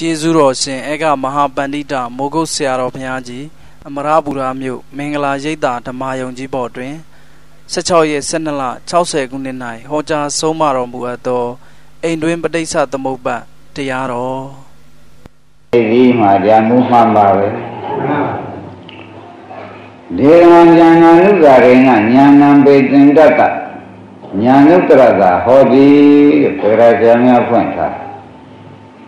Jezuro Sin Ega Mahabandita Mogo Siaro Pianji, Amarabura Mu, Mingla Jeda, the Mayonji Bordrin, Sachoye Senala, Chauce Guninai, Hoja Somaro Muato, Ainduin Badesa the Moba, Tiaro. Rima Jamuhamare. Devan Jananugarina, Yanam Bedin Data, Yanutraga, Hodi, Perajamia Punta.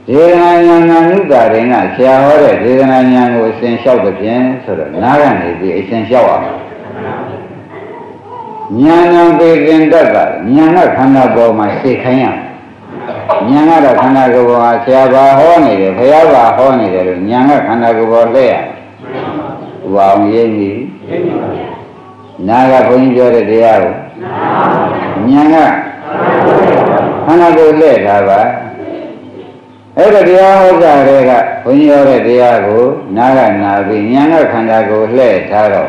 Devanananugarina, Chiahore, Devanan was essential again, so that Naran is the essential. Yanam Bedin Data, Yana Kanabo, my sick hand. Yana Kanago, Chiaba Honey, Payava Honey, Yana Kanago there. Wow, Yeni Naga going to the Diao Nyanga Hanago led, however. Every Diao Zarega, when you're a Diago, Naga Navi, Nyanga Hanago led, Taro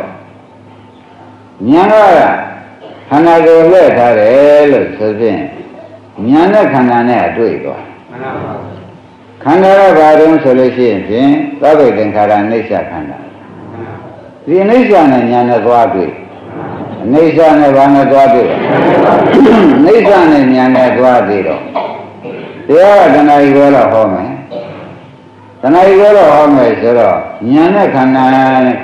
Nyanga Hanago led, Taro, Suzin Nyanga Kanana, do it. Kanara Baron Solutions, Robert and Karanisha Kana. The nation and Yana Guadi, nation and Rana Guadi, nation and Yana Guadi. They are the Naiguela Home. The Naiguela Home is Yana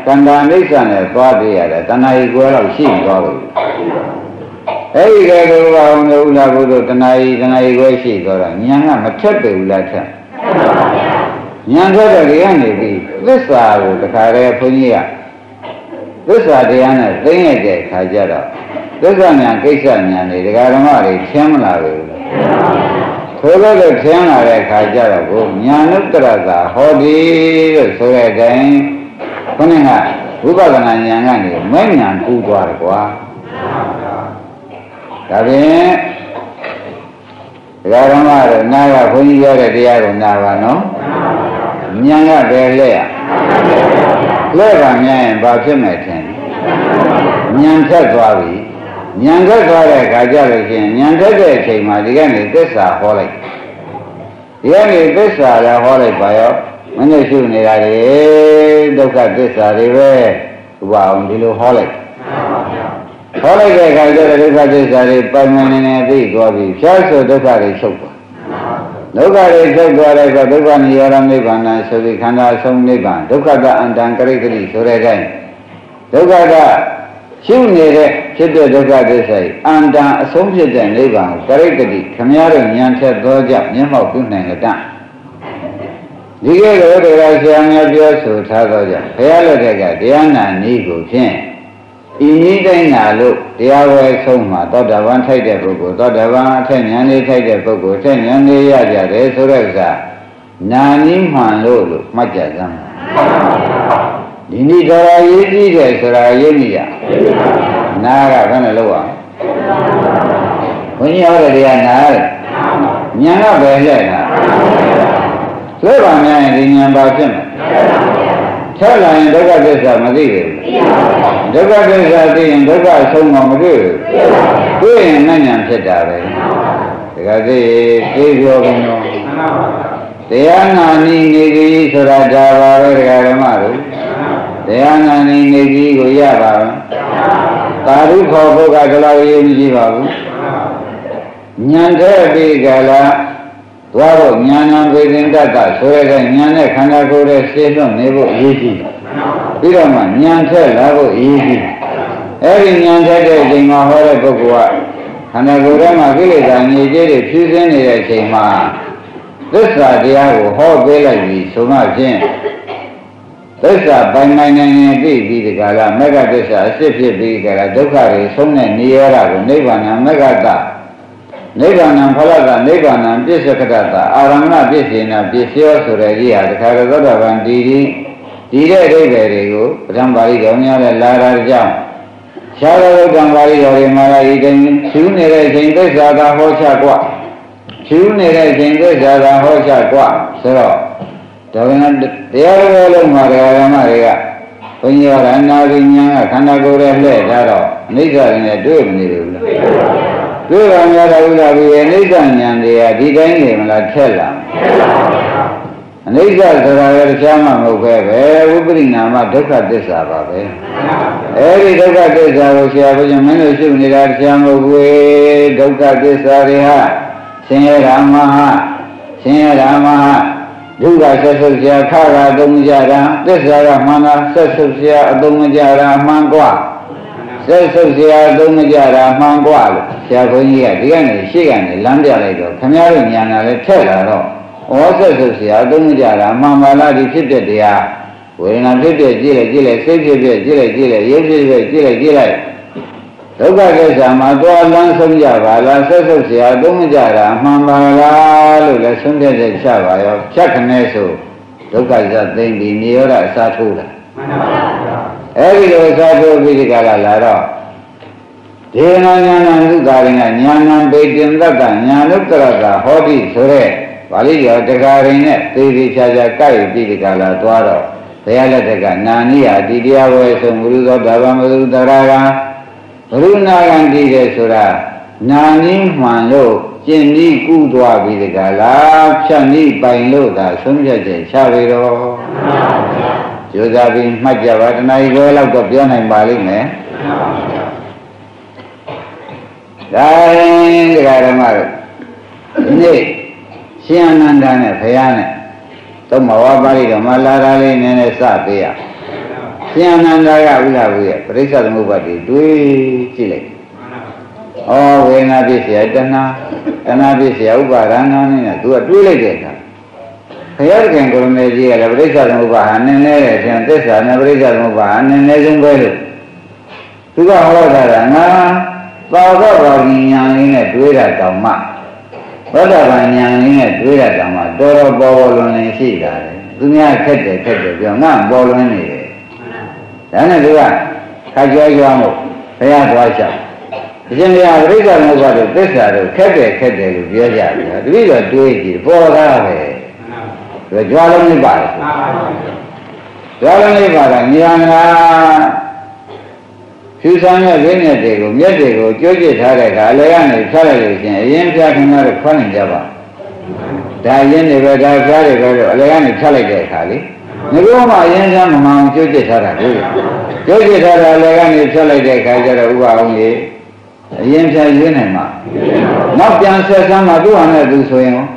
Kanda Nation and Guadi, the Naiguela Shin Guadi. Every girl on the Ula Budu, the Naiguashi Gora, Yana Machepe Ulachan. Yanga the Yanni, this hour the Kare Punia. This Adiana thing again, Kajara. This on your kitchen, the Garamari, Chamla. Follow the Chamla Kajara, Yanutraza, Hodi, Sura Gang, Puninga, Ubagana Yangani, Menyan, Uguarqua. Gabi Garamar, Nara, Punia, Diago, Navano, Nyanga Berlea. Leva Nyan Bajimetan Nyanka Gavi Nyanka Gare Gajarakin Nyanka came out again at this holic. The only this are a holic by up when they shoot me at the look at this are the way wound below holic. Holic I got a look at this are a permanent at the Gavi, just a look at a soap. Nobody took whatever the one here on the one, and so we can have some Niban. Look at that and Dankarikri, so again. Look at that. She made it, she did look at this way. And some shit and Niban, Karikri, Kamiari, Yancha, Goja, Nemo, Kunanga. You get over the right hand of your suit, Hagoja, Payalaga, Diana, Nigo, Chen. You need a look. The hour so much, thought I want to take a book, thought I want to take a book, 10 years, yeah, so that's Nani Manu, much as them. You need a easy day, so I am here. Naga, when I lower. When you already are now, Yana Bella. Live on man in Yambachim. Tell I and look at this of Madrid. The brothers are being the guys so long ago. We ain't none said that. Because they gave you a no. They are not needy, so that Java Garamaru. They are not needy, go Yava. Taru Koko Gagala Yiva. Nyanda Bigala, Wabo, Nyana within Data, so that Nyana Kanako station never easy. Birama, Nyansa, Lavo, easy. Every Nyansa is in my horror book. And I go to my village and you did it, Susan is a shame. This is the Diago, how village so much in. This is by my name, the Gala, Mega Desa, Sipia, Bigala, Dokari, Sona, Niera, Nevana, Megata, Nevana, Palada, Nevana, Disacata, Arama, Disina, Disio, Suregia, the Caragota, and Didi. Dida de Berego, Dambari Gonia, Lara Jam. Shadow Dambari or Mara Eden, soon as in the Zada Hoshaqua. Soon as in the Zada Hoshaqua, Sir. The other Maria Maria. When you are unnerving young, I cannot go to bed at all. Neither in a duel needle. Good on your own, I will be a nation and they are dead in him like Chella. Anicca Saragara Shama Mokhe, Upari Nama Dhaka Desa Bhabe. Every Dhaka Desa Bhaksha Bhajan Manu Shiv Nirat Shama Mokhe, Dhaka Desa Reha, Senya Ramaha, Senya Ramaha, Dhaka Sasasya Khara Adhumja Ram, Desa Rahmana Sasasya Adhumja Rahman Kwa, Sasasya Adhumja Rahman Kwa, Shakuniya Dhikani Shikani Lamdya Laido, Kamyaru Nyana Lechera Ro. Osa sasya adhumjara mamala di sipte diya. Vena sipte jile jile, sipte jile jile, yepsipte jile jile. Soka kesa madwa lan samjavala sasya adhumjara mamala lula sumte deksha vayo chakne su. Soka kesa tendi niyora sathula. Eri do sathula vidikala laro. Dhena nyana nukarina nyana betiandaka nyanukaraka hoti sure. Vali giờ tất cả rồi nè, tùy đi cha cha cái đi đi cả là toa rồi, thế là tất cả nani à đi đi à vậy xong guru đó đà bà mà guru đó ra, guru na gan đi cái số ra, nani mà lo, trên đi cú toa đi đi cả là, trên đi bay lo đã xong chưa chứ, sao vậy rồi? Chưa ra đi mất giờ vậy, nay rồi là gặp nhau này Bali nè. Đây cái đó mà, nè. Siyananda này, Phayana, tôi mò vào đi rồi mà la ra lên nên là sao vậy à? Siyananda ra bây giờ vậy, bây giờ tôi mua vào đi, đuổi chỉ lấy. Ô, về nhà bị sẹo chân na bị sẹo vào ra nó nên là tôi đuổi lấy cái đó. Bây giờ cái người này gì là bây giờ tôi mua vào nên là xem thế sao nên bây giờ tôi mua vào nên là chúng tôi được. Tôi có hỏi là nó bao nhiêu ngày này đuổi ra đâu mà? Bất đắc bản nhàn như này đuổi ra làm mà đòi ra bao lâu này xí ra đấy, chúng ta khét để bây giờ ngang bao lâu này đấy, thế này được à? Khai chơi cho anh một, phải ăn quá chậm, chúng ta ăn bây giờ nó vào được tết ra được khét để được bây giờ được, bây giờ đuổi chỉ bỏ ra về, rồi cho lâu này vào là như anh là chú sáng nay đến nhà để cùng nhất để cùng chú chị thay lại cả lấy anh để thay lại được chứ, yên cha không nói được khoan hình cho bà, đại yên để về đại cha để về lấy anh để thay lại cái khá đi, nếu mà yên cha mà ông chú chị thay lại được, chú chị thay lại lấy anh để thay lại cái khá cho được bà ông gì, yên cha yên này mà, nó chẳng sẽ sao mà chú anh là chú soi không,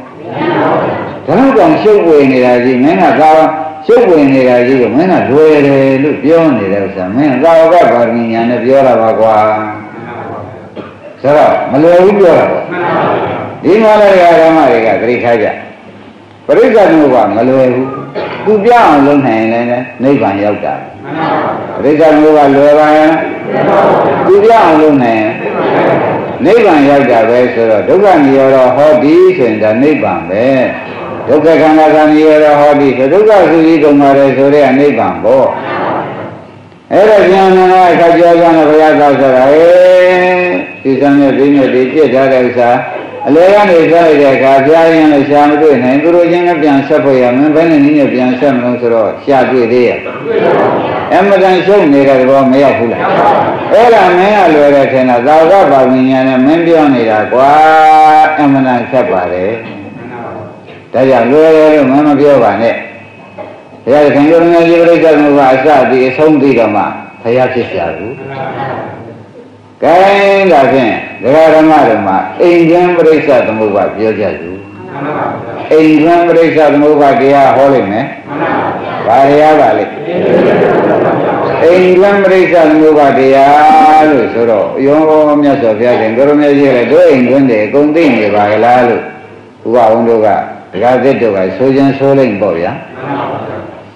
thế nó còn siêu quỷ này là gì, mấy là sao? Chứ quên thì là gì cũng mấy là đuôi đấy, lúc biếu thì đều sao mấy là rau cái bà mình nhà nó biếu là bà qua, sao đâu mà lừa cũng biếu là, đi mà là cái đó mà cái gì khai ra, phải cái gì mà lừa cũng biếu luôn này này này bạn giàu cả, phải cái gì mà lừa bạn cũng biếu luôn này, này bạn giàu cả vậy sao đâu, đâu có nhiều đâu, họ đi chuyện là này bạn vậy. Đâu cái khăn ra nhiều là họ đi, đâu cái gì cũng mà để rồi anh ấy bằng bố. Ở đây nhà này cái gì đó nó phải giao cho ra. Thì sao nhà đi nhà đi chơi ra đây sao? Lấy anh ấy ra đây cái gì anh ấy xem được này, cứ rồi những cái biên sắp phải em phải nên những biên sắp nó rồi, xa đi đi. Em đang sống này cái đó mấy phụ lại. Ở là mấy à lừa ra thế nào, giao ra vào nhà này mình đi anh ấy ra qua, em đang sắp vào đấy. Tại giờ lừa mà nó kêu bà nè, bây giờ thành công ngay giờ đây cần bà sao thì xong thì làm mà thấy ác chết rồi, cái là thế, cái làm mà Indian bây giờ tụi mua bà bây giờ rồi, Indian bây giờ tụi mua bà kia hole nè, bà kia bà này, Indian bây giờ tụi mua bà kia rồi rồi, yong nhà sốt nhà thành công ngay giờ rồi Indian để công ty để bà kia rồi, qua ông đâu cả. Cái gì đâu vậy, số dân số lên bao nhiêu?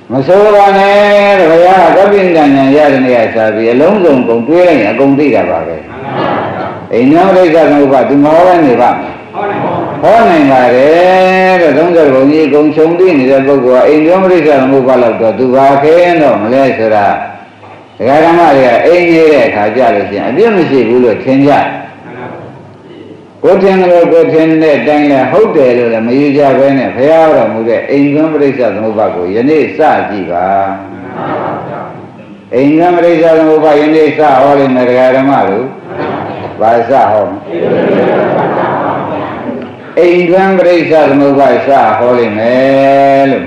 Mà số đó này, bây giờ các bên nhà này là sao vậy? Lông lông cũng tươi này, công ty cả bà vậy. Anh nói đây là người bà chúng nó là người bà. Họ này là đấy, rồi chúng tôi cũng như cũng sống đi thì là của anh nói đây là người bà là của tôi bà khen đó mà lấy sữa ra. Cái đó mà là anh như thế khai giá là gì? Biết mình chỉ vừa thiên gia. Cô thiên này đang là hậu thế rồi là mấy gia bên này phải ao rồi một cái anh không biết sao nó vào cái này sao gì cả anh không biết sao nó vào cái này sao ở đây này cái đó mà luôn vào sao không anh không biết sao nó vào sao ở đây này Nè,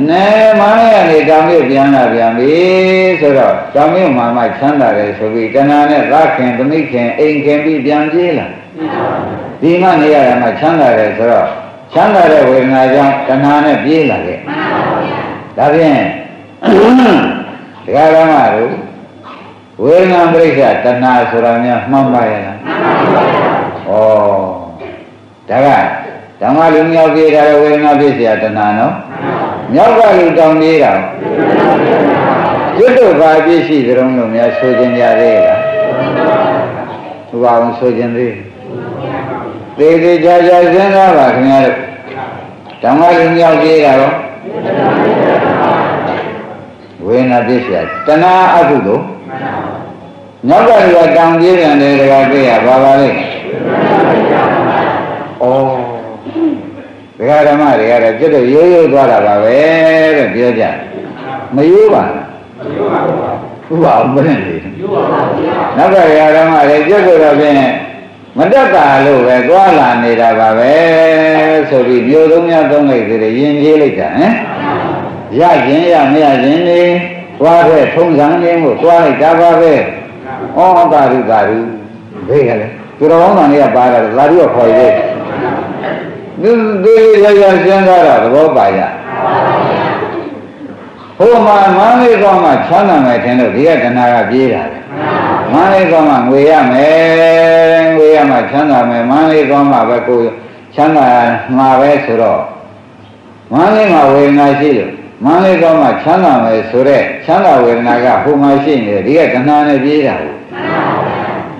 Nên mà người ta biết rằng là việc gì rồi, ta biết mà mày chán là rồi, so với cái này ra khen, tôi mới khen, anh khen bị việc gì là, vì mà người ta mày chán là rồi, rồi chán là rồi, người ta rằng cái này bị là cái, đó vậy, cái đó mà rồi, người ta mới khen cái này rồi nha, mà mày là, oh, đó vậy, chúng ta luôn nhau kia ra rồi người ta biết gì cái này nó. Nhớ vào lưu trọng đi đâu chứ tôi phải biết gì rồi nhưng mà số dân ra đây là vào số dân đi để đi ra ra dân ra và không nghe được chẳng ai lưu nhau đi đâu quên là biết gì ta na áp dụng đủ nhớ vào lưu trọng đi là để ra kia vào vào đi ô cái đó mà cái đó chứ được yếu yếu qua là bà bé rồi chưa chả mới yếu bà không biết gì nó cái đó mà cái chứ được là bên mình đã cả luôn về qua là này là bà bé rồi bị yếu đúng nhau trong này thì để yên dễ lấy chả giá chiến giá mấy giá chiến đi qua về thông sáng đi một qua thì cá qua về ông ta đi về cái đấy tôi đâu có nói là bà là đi ở khỏi đi đưa ra xem ra là có bài à hôm mà mấy con mà chán là mày thấy được thì cái này là gì là mấy con mà nguy hiểm mà chán là mày mấy con mà phải cố chán là mà phải sửa đó mấy mà về ngay chứ mấy con mà chán là mày sửa đấy chán là về ngay cả hôm mai xin được thì cái này là gì là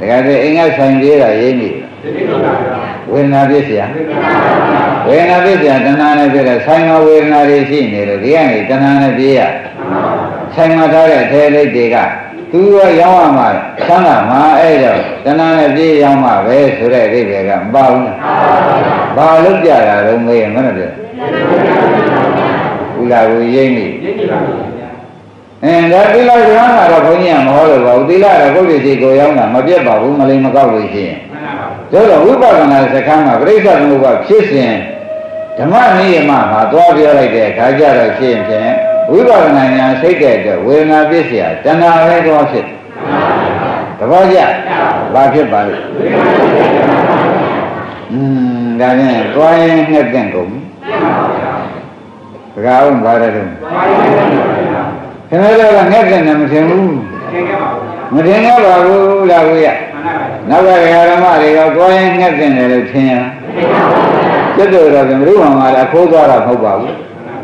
cái này anh ấy sang gì là gì nhỉ quên là biết gì à quên là biết gì à tân anh ấy biết là sang mà quên là đi xin này rồi đi anh ấy tân anh ấy biết à sang mà thôi là thế đấy đi cả cứ ở giàu mà sang là má ấy rồi tân anh ấy biết giàu mà về sửa đấy đi về cả bao lúc giờ là đồng tiền nó được u là u dễ nhỉ đó tí là gì đó là phải nhà mà họ được bảo tí là có việc gì cô giàu là mà biết bảo cũng mà lên mà có việc gì rồi là uống vào là sẽ khám mà bây giờ mua vào chiếc xe, chẳng may này mà tôi bây giờ lại để khai ra là chiếc xe, uống vào là nhà xây kẹt rồi, quên là biết gì à, chân nào hay có gì, có bao giờ, ba chiếc bảy, cái này coi nghe tiếng cũng, cái ông ba đây luôn, cái này là nghe tiếng nằm xem luôn, mà tiếng nghe vào là vui à. Nó ra cái đó mà thì có nghe cái này được chưa? Chứ được rồi thì rú mà là khô to là không bảo,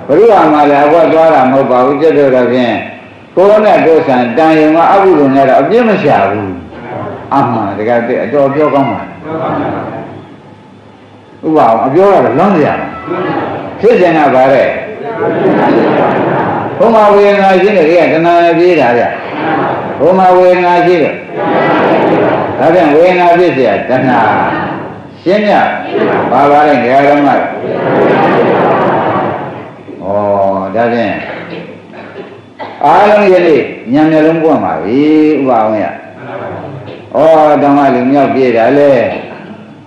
rú mà là quá to là không bảo chứ được rồi thì cô này cô sản đang yêu mà áp dụng này là biết nó xả luôn, âm mà thì cái cho con mà, cứ bảo vô là lớn gì à? Thế thế nào vậy đấy? Hôm nào quên ai chứ được cái này biết là gì? Hôm nào quên ai chứ được? Đó là quên ai biết gì à? Chân à, xin nhỉ? Ba ba này nghe đâu mà? Oh, đó là ai làm gì đi? Nhắm nhắm luôn qua mà, ý vào nhỉ? Oh, đâu mà luôn nhau biết đấy le,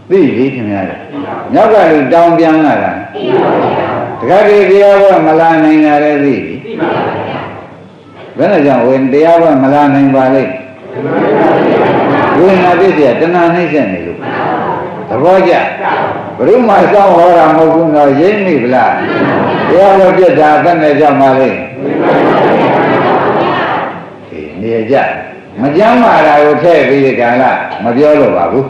biết gì thì nghe được. Nhau cái luôn đau biếng nghe được. Cái gì biếng qua mà là này nghe được gì? Vẫn là chẳng quên biếng qua mà là này vào đi. Quên là biết gì chân anh ấy sẽ này luôn, thật vậy chứ? Rồi mà sao họ làm một công nói dễ mì là, giờ nó biết ra cái này cho mà đi, thì như vậy, mà dám mà là có thể bây giờ cái là mà biết rồi bà bố,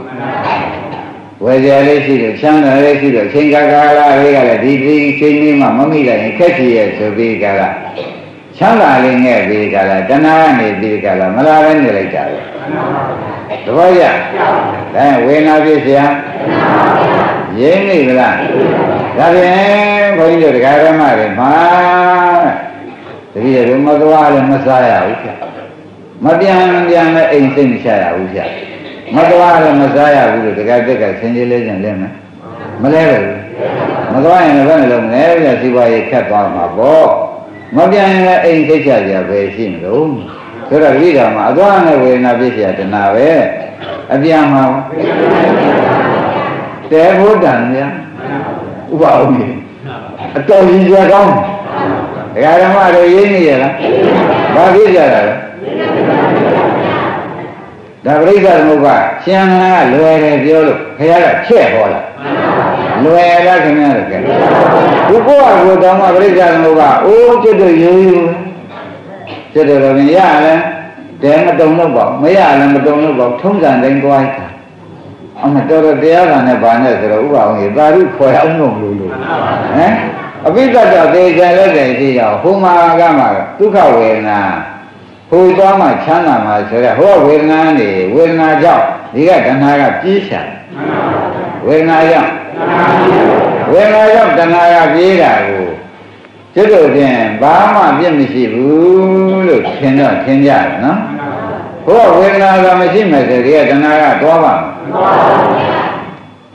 bây giờ lấy gì được sang nữa lấy gì được xin cái là bây giờ là đi xin đi mà mắm là những cái gì rồi bây giờ là, sang là liền nghe bây giờ là chân anh này bây giờ là mà là anh này cái đúng vậy đấy quên ai biết gì à dễ nghĩ vậy là ra đi bây giờ cái đó mà thì bây giờ mà tôi ăn mà sai à mà đi ăn là anh xin sai à mà tôi ăn mà sai à bây giờ cái xin gì lấy chẳng lấy mà lấy rồi mà tôi ăn là vẫn làm nghề là chỉ vài cái toàn mà bỏ mà đi ăn là anh cái sai giờ về xin đúng thế là bây giờ mà tôi ăn về là bây giờ thì nào ấy anh đi ăn không thế vô đẳng nhá bảo gì tôi đi ra không Gara rồi yên như vậy là ba biết gara đã bây giờ mua ba xem là lôi này điều lúc hay là che bỏ là lôi là cái này là cái cũng có người ta mà bây giờ mua ba ô chết rồi yêu chết rồi mình ra là để mà đông nó bỏ mấy giờ là mà đông nó bỏ thông dàn đánh coi cả ông mà tôi đéo là này bà này rồi bảo người ba rút khỏi ông nồng lù lù bây giờ trở về ra lớp để gì ở hôm mà ra mà tu khảo về là hồi đó mà chán là mà trở lại hôm về là để về là giàu đi cái đàn hai gặp chia sẻ về là giàu đàn hai gặp chia sẻ chứ đầu tiên ba mà biết mình chỉ vui được thiên đường thiên giả đó hôm về là ra mình chỉ mới trở lại đàn hai gặp đó mà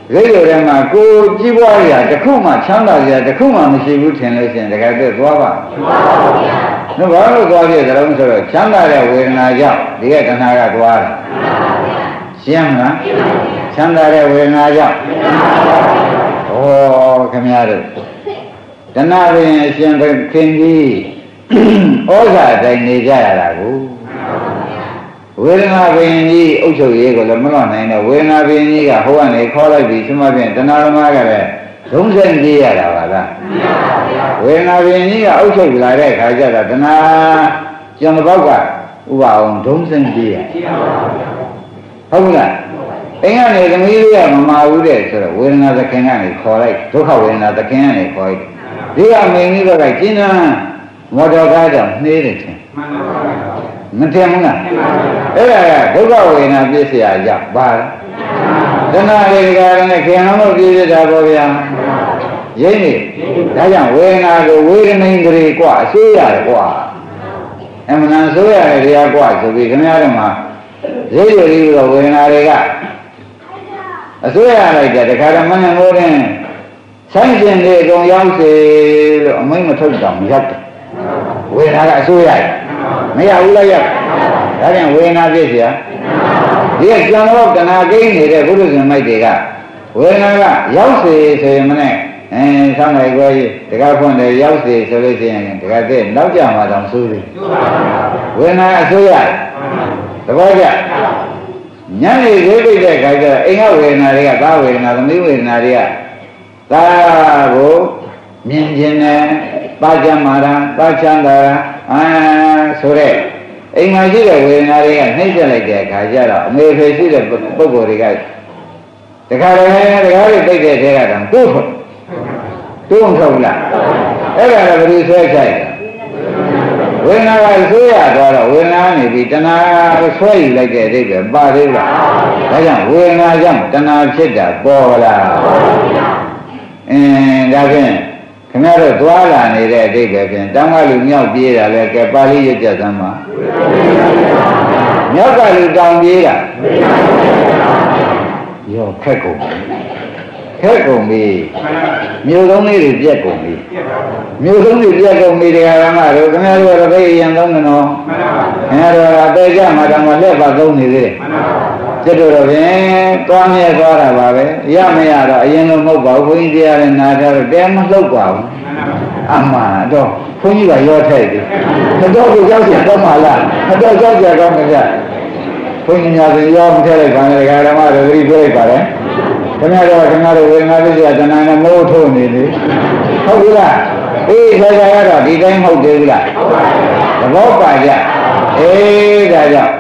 lấy rồi mà cô chỉ qua gì à, chắc không mà chán là gì à, chắc không mà mình chỉ muốn thiền là thiền, để cái được quá bà. Nó bảo nó qua gì thì nó cũng rồi, chán là quên là giàu, đi cái thằng nào qua rồi. Xem nữa, chán là quên là giàu. Ô, cái nhà rồi. Thằng nào thì xem được thiên gì, ôi trời, cái này già là cũng. Quên là bên gì, ông chủ gì của lâm lo này là quên là bên gì cả, hôm nay khó lại bị xung mà bên, tên nào mà cái này, đúng dân gì à là vậy đó. Quên là bên gì cả, ông chủ lại đây khai ra là tên nào, cho nó bao cả, vào đúng dân gì à, không là, anh anh này cũng như vậy mà mau đấy, rồi quên là cái này khó lại, tôi không quên là cái này khó, đi làm mình như vậy chứ na, mua đồ cái đó, như thế. Mình thêm không ạ? Thế là có gọi người nào chia sẻ giặc ba đó. Thế nên là khi nó một kia ra vô bia dễ nhỉ? Đã chẳng quên là quên đến hình thì quả xứ là quả. Em nói xứ là đi ra quả xứ vì cái này là mà dễ dụ đi rồi quên là đi cả. Xứ là lại chạy thì khá là mấy ngô này sáng xin thì con giáo thì mấy mà thân trọng giặc quên là lại xứ là mấy ông lấy vậy, đã nhận quên na cái gì à? Việc cho nó cái na cái gì đấy cũng được mấy tỷ cả, quên na cả, giáo sư thì mình này, sau này coi, thì các con này giáo sư sau này thì các cái nấu cháo mà làm sư đi, quên na sư vậy, được không vậy? Nhớ gì thế bây giờ cái giờ, anh học quên na đi à, ta quên na, mình quên na đi à, ta bố miền trên này, ba trăm mà ra, ba trăm đó. À, số đấy, anh nói chứ là quên là đi anh hết giờ lại kể cả giờ đó, người phải chứ là bốc bồ đi cái, để khai đấy hay để khai được bây giờ thì là thằng tu không xong là, đấy là mình đi xoay chạy, quên là cái xoay à, đó là quên là này vì ta na xoay lại kể đi cái ba đấy là, cái rằng quên là rằng ta na chết đã bỏ là, ra cái. Khi nào đó tôi là này để đi cái bên, đang ở luôn nhau bia là cái Bali cho cha mà, nhau cái luôn đang bia là, nhau khép cùng bia, nhiều công đi được khép cùng bia, nhiều công đi khép cùng bia thì cái mà rồi cái nào đó là cái gì đó nó, cái nào đó là cái gì mà đang mà lấy vào công như thế, chứ rồi là cái con nghe con là bà đấy, giờ mấy giờ rồi, giờ nó mua bảo với đi ra là rồi đem mất lâu quá. Mà đâu không như là do thầy đi nó đâu được giáo dục đâu mà là nó đâu giáo dục đâu mà là không như là do ông thầy này còn là mà rồi đi về phải đấy cái nào rồi mà bây giờ cho nên là mâu thuẫn gì đấy không biết là đi ra ra rồi đi đến hậu trường là vót bài vậy ê ra rồi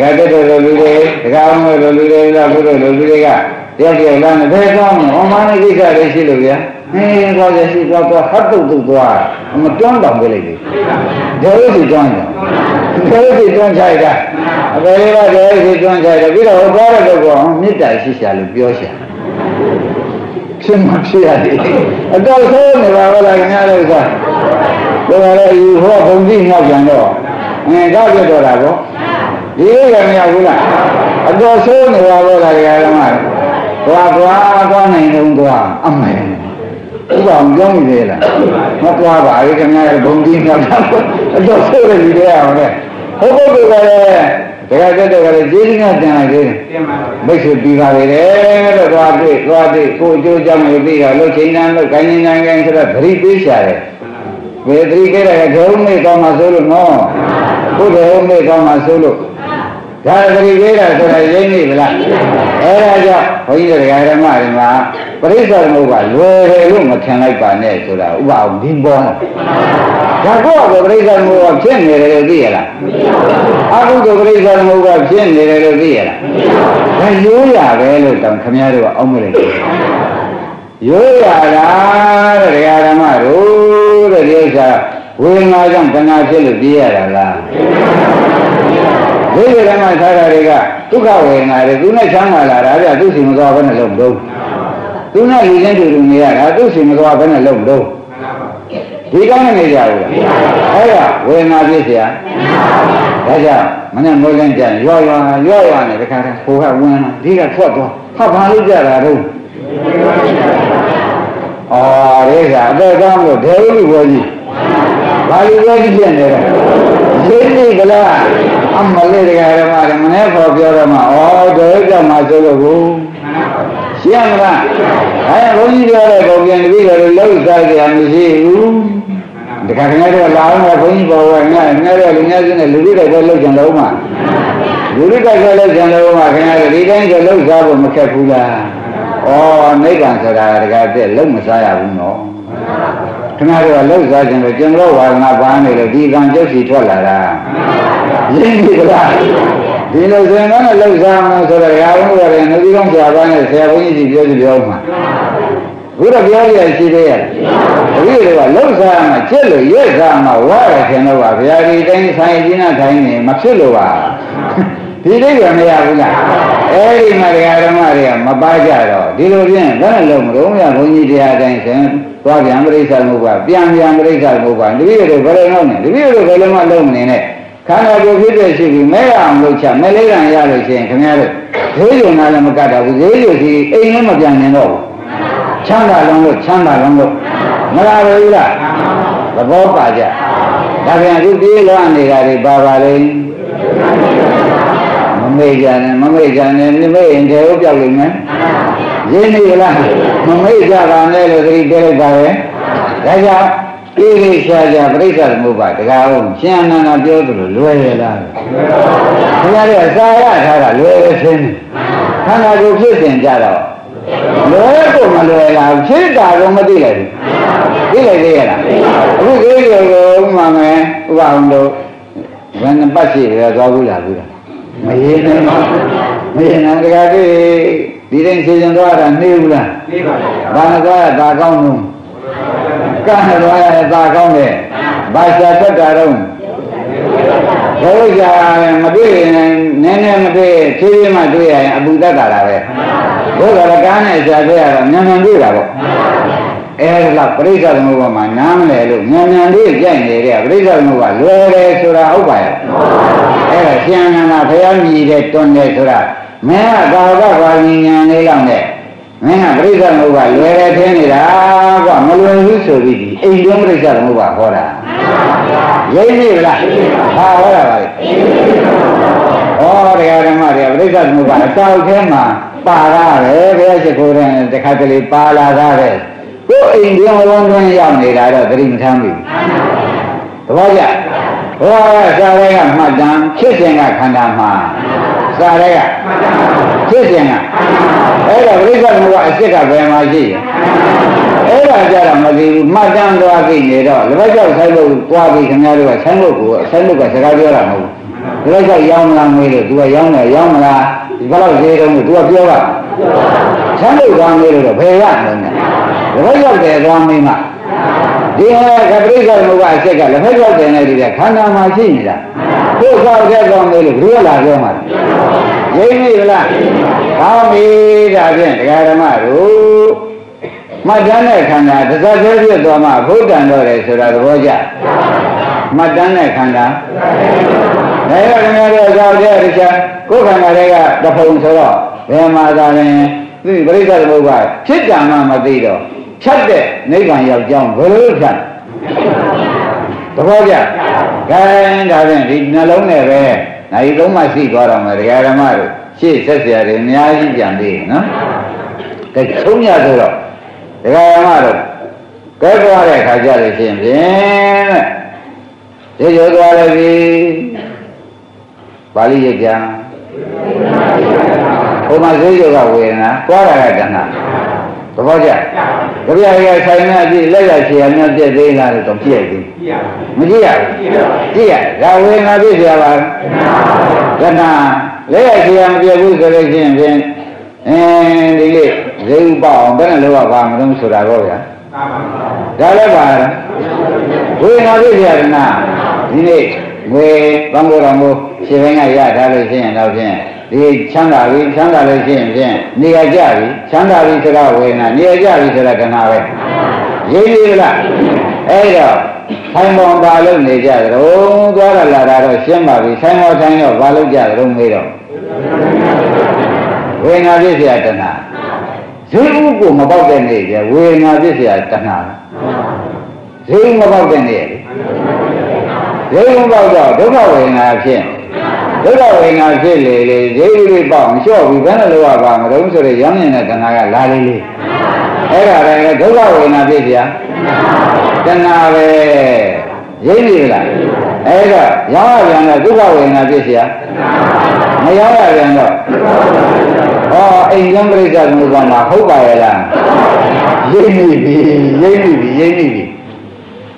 cái rồi lui đi cái ông rồi lui đi cả điều kiện là nó thế không ông má nó đi cái đấy xí rồi kìa nên coi cái gì coi coi hết tụt à mà trốn đồng cái này thế thì trốn chạy ra vậy là thế thì trốn chạy ra biết đâu có được không nhất đại xí xả lụp vô xả xem mặt xí à đi đâu thế này là cái này rồi sao bây giờ yêu hoa không đi nhau chẳng đâu nghe đó cái đó là không đi cái này cũng là đâu thế này là cái này qua con này không qua âm này cũng còn giống như thế là nó qua bảo cái này là bông kim nó cho số là gì đấy mà này không có được cái gì nghe này gì bây giờ đi vào đây rồi qua đi cô chú chồng người đi rồi lúc chính anh lúc cái này anh cái là thầy biết sao đấy Vetrikera gaum ni kau masuk no, kudaum ni kau masuk. Dah vetrikera tu ada ni bela. Era aja, hari ni ada macam mana? Perisal muka, lu macam naik panen tu lah, wow, dimbang. Jago aku perisal muka macam ni lelaki lah. Aku tu perisal muka macam ni lelaki lah. Dah jual belu tam, kami ada orang lelaki. Jual ada ada macam. Woi macam kena cili dia lah. Jadi ramai cara reka, tu kau yang ada, tu nak jangan lah ada, tu si muka apa nak lomdo, tu nak lihat di dunia ada, tu si muka apa nak lomdo. Tiga ni jauh. Ayah, woi macam siapa? Raja, mana mungkin jangan, jual ni dekat, bukan bukan, tiga kuat tu, apa paling jalan tu? Oh, reka, ada orang tu, dia ni boleh. Balik lagi dia ni. Jadi kalau amal ni dekat ramai mana fobia ramai, oh dia juga macam tu. Siapa lah? Ayah boleh jual fobia ni bila lalu tak dia mesti dekat ni ada lawan apa ni bawa ni ada lulu dah lalu jangan lama. Lulu dah lalu jangan lama kerana dia ni lalu jauh macam pula. Oh, ni kan saudara dekat dia lalu saya pun no. Kenapa dia lalu saja jenglo warna bahan itu di ganjil siapa lara? Jadi lah, di luar mana lalu zaman saudara yang orang yang di ganjil bahan itu siapa ni dia mana? Bukan biar dia siapa? Tapi dia lalu zaman celo, ye zaman wara kenapa biar dia ni saya di mana ini maksud luar? Tidak juga ni aku nak. Eri Maria, mabaja lor. Di luar ni, mana lalu mereka bunyi dia ada ini. Wah, yang berisal muka, yang berisal muka. Jadi itu beranak ni, jadi itu beranak dalam ni ni. Karena itu kita sih, mereka ambil melayan yang ada sih, kerana itu nalar muka dah, itu sih, ini macam ni lor. Canda longo, malah ila, lebok aja. Tapi yang itu dia luar ni dari bapa ni, mami jangan ni mungkin dia ujar lagi. Jadi ialah memihak ramai lelaki berbagai, raja ini saja berisal muka, kalau siapa nak jauh tu luar lah. Tiada cara luar sini, karena rugi senjata. Luar tu malu lah, cerita rumah dia lah. Rugi kalau mana orang tu, mana pasti dia jauh lah tu. Macam mana dekat. Diri sendiri ada ni bukan, mana ada tak kau nu, kan ada tak kau ni, baca sekarang, kalau yang nenek macam ciri macam tu ya, abu tak ada lah, boleh kan ada ada, nenek ni lah, lah periksa semua mana nama nenek ni jangan dia periksa semua, luar surah upaya, siapa nak saya ni dia tunjuk surah. Mereka kata bahagian ni yang dek, mereka berikan muka luar itu ni dah, kau malu itu biji, ini yang berikan muka korang, jadi ni lah, korang balik. Oh, orang Malaysia berikan muka tahu ke mana, parah eh, biasa korang dekat sini parah dah eh, kau ini yang orang yang ni dah berikan kami, baca, oh saya yang macam ciri yang kandang mah. Salah ya, siapa? Ada berikan muka sikap bermaji. Ada jalan macam doa kini dah. Lepas jauh saya doa kini ada saya buat sekarang orang tu. Lepas jauh yang mana itu dua yang mana kalau saya tu dua tiada. Saya tu orang itu berjalan. Lepas jauh dia orang mana dia berikan muka sikap. Lepas jauh dia ni dia kena maji ni dah. Kau kau dia orang ni berdua lagi orang. Jadi ni lah. Kami dah dengar malu. Macam ni kena. Tetapi dia tu amat bukan orang surat roja. Macam ni kena. Naya kena dia jauh dia rica. Kau kena dia dapat unsur. Bermasa ni berikan muka. Cita nama mati do. Cita ni kan yang jauh berusan. Roja. Kan dah ni, nalar ni apa? Nai tu masih korang mereka ramai. Si sesiapa ni aje jangan deh, na? Kecumnya tu lor. Mereka ramai. Cái qua này khả ra để xem xem. Thế giới qua đây đi. Bà lý dịch ra. Hôm nay dưới dưới gặp quyền á. Quá là gặp chẳng hả? Có bao giờ? Có bây giờ xây nha đi. Lấy lại xe nha đi. Đây là tổng chí hãy đi. Mới chí hả? Chí hả? Gặp quyền á biết gì hả bà? Gần hả? Lấy lại xe nha đi. Vui cơ đây xem xem. Đi đi. Dưới bảo bên là lưu bảo bà. Mà đông sổ đá gọi hả? Đó lấy bà hả? Quyền á biết gì hả? Đi đi. Người băng bố. Xe bên ngày ra. Đã lấy xe nha đâu xem. Đi chán đà lên xem, đi ra chả đi, chán đà đi ra quê nà, đi ra chả đi ra cái nào vậy? Dễ đi là, ấy đâu, thay mong ba lúc này chả rồi, quá là rồi xem bà bị thay mong ba lúc chả rồi mấy đâu, quê nào đi ra cái nào, dễ u mà bao tiền này chả, quê nào đi ra cái nào, dễ mà bao tiền này, dễ không bao giờ, đúng là quê nào xem. Thế là vậy nào chứ lì dễ đi bỏng cho vì vấn là lưu hòa bỏng đúng rồi để giống như là chẳng là la lì. Thế là đây thế là vậy nào chứ gì á? Chẳng là về dễ đi là. Thế là giống là vậy là cứ là vậy nào chứ gì á? Mấy giống là vậy rồi. Anh giống bây giờ người còn là khấu bài là dễ đi.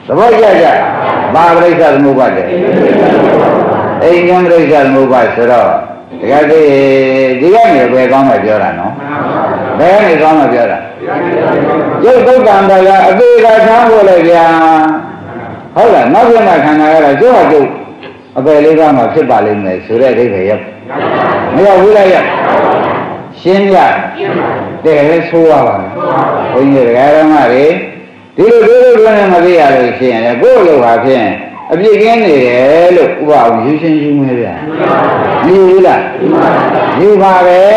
Đúng không chứ? Ba bây giờ người còn anh em rồi giờ mua bài sờ đó, cái gì này về con mà giờ là nó, bé này con mà giờ là, chứ tôi cảm thấy là đi ra sáng vô lại là, thôi là nói chuyện này thằng này là chú học chú, về đi ra mà xếp bài lên này sửa lại thì phải không, mấy ông vui đây vậy, xin là để cái xua vào, coi như cái đó mà đi, đi này mà đi rồi xin là cố lưu học xin. Ở đây cái này là vào dưới chân dung hay là như mà về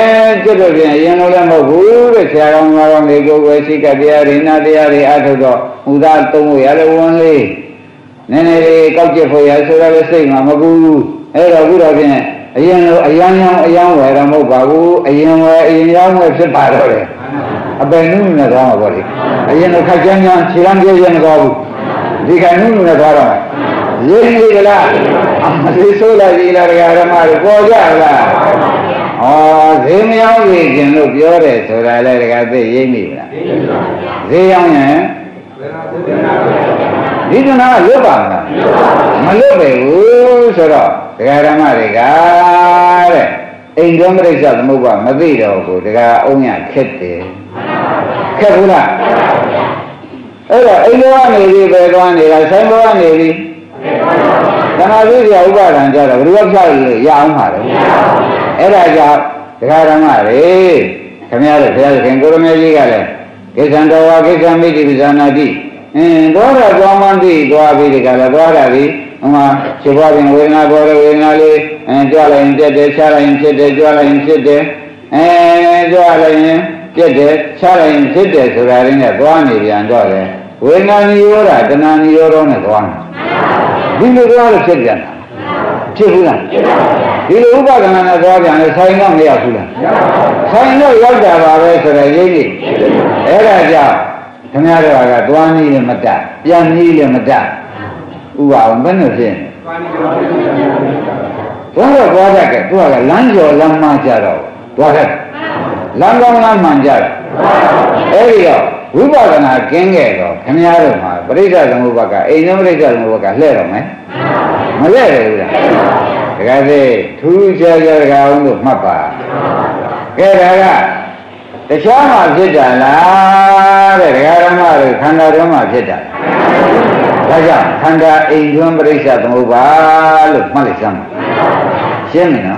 chứ được gì anh nói là một vụ để xe ông mà còn để cô về xí cả bia đến na bia để ăn thôi đó người ta tung người ăn uống gì nên này câu chuyện phải ăn sữa là sinh mà cô ấy là cô đó thì anh về là một bà cô anh về sẽ phải rồi à bên nước này đó mà vậy anh nó khai chân nhau chỉ làm gì anh có đi cái nước này đó rồi dễ gì là, dễ số là gì là cái đó mà có giá là, dễ nhau gì chuyện lúc giờ đấy, số là cái gì dễ gì là, dễ nhau nhé, đi đâu nào lớp à, mà lớp về u số đó, cái đó mà cái đấy, anh giống cái giờ mua vào mà đi đâu cũng cái ông nhà khét luôn à, ấy là anh đó này đi về đó này là sáng đó này đi. Cảm ơn quý vị đã theo dõi và ủng hộ cho kênh đi đâu đó là chết rồi, chết rồi, đi đâu đó là nó đó là sai nó mới ác rồi, sai nó lỡ ra vào cái rồi cái gì, thế là giờ, thằng nào đó là đoan đi mà trả, gian đi liền mà trả, uổng vẫn là gì, đó là cái, đó là lăn rồi lăn mà trả rồi, đó là, lăn mà trả rồi, thế đi rồi. Uống vào cái nào kén nghe rồi, cái này rồi mà, bây giờ chúng ta cả, anh em bây giờ chúng ta cả lê rồi mấy, mà lê rồi, cái gì thứ chơi cái ông được mập à, cái này, cái sao mà chết rồi là, cái đó mà rồi, thằng đó mà chết rồi, bây giờ thằng đó anh em bây giờ chúng ta lúc mà lịch xong, xem này nó,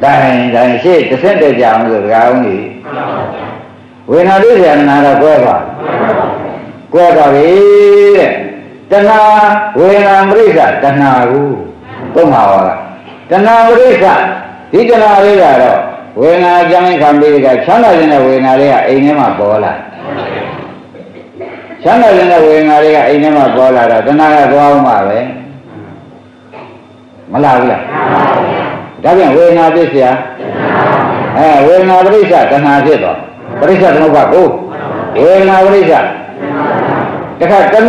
đại sĩ cái xem bây giờ ông được cái ông gì. Vì nó đứa dành là quê vào đi chân là quê là mấy sạch chân là cũng hào là chân là mấy sạch thì chân là đi ra rồi quê là chẳng khám đi cả chẳng là dân là quê là đi cả ý nếu mà bỏ lại chẳng là dân là quê là đi cả ý nếu mà bỏ lại rồi chân là bỏ không mà vậy mà làm vậy các bạn quê là biết gì à quê là mấy sạch chân là chết rồi. Periksa dengan baku, enak periksa. Mà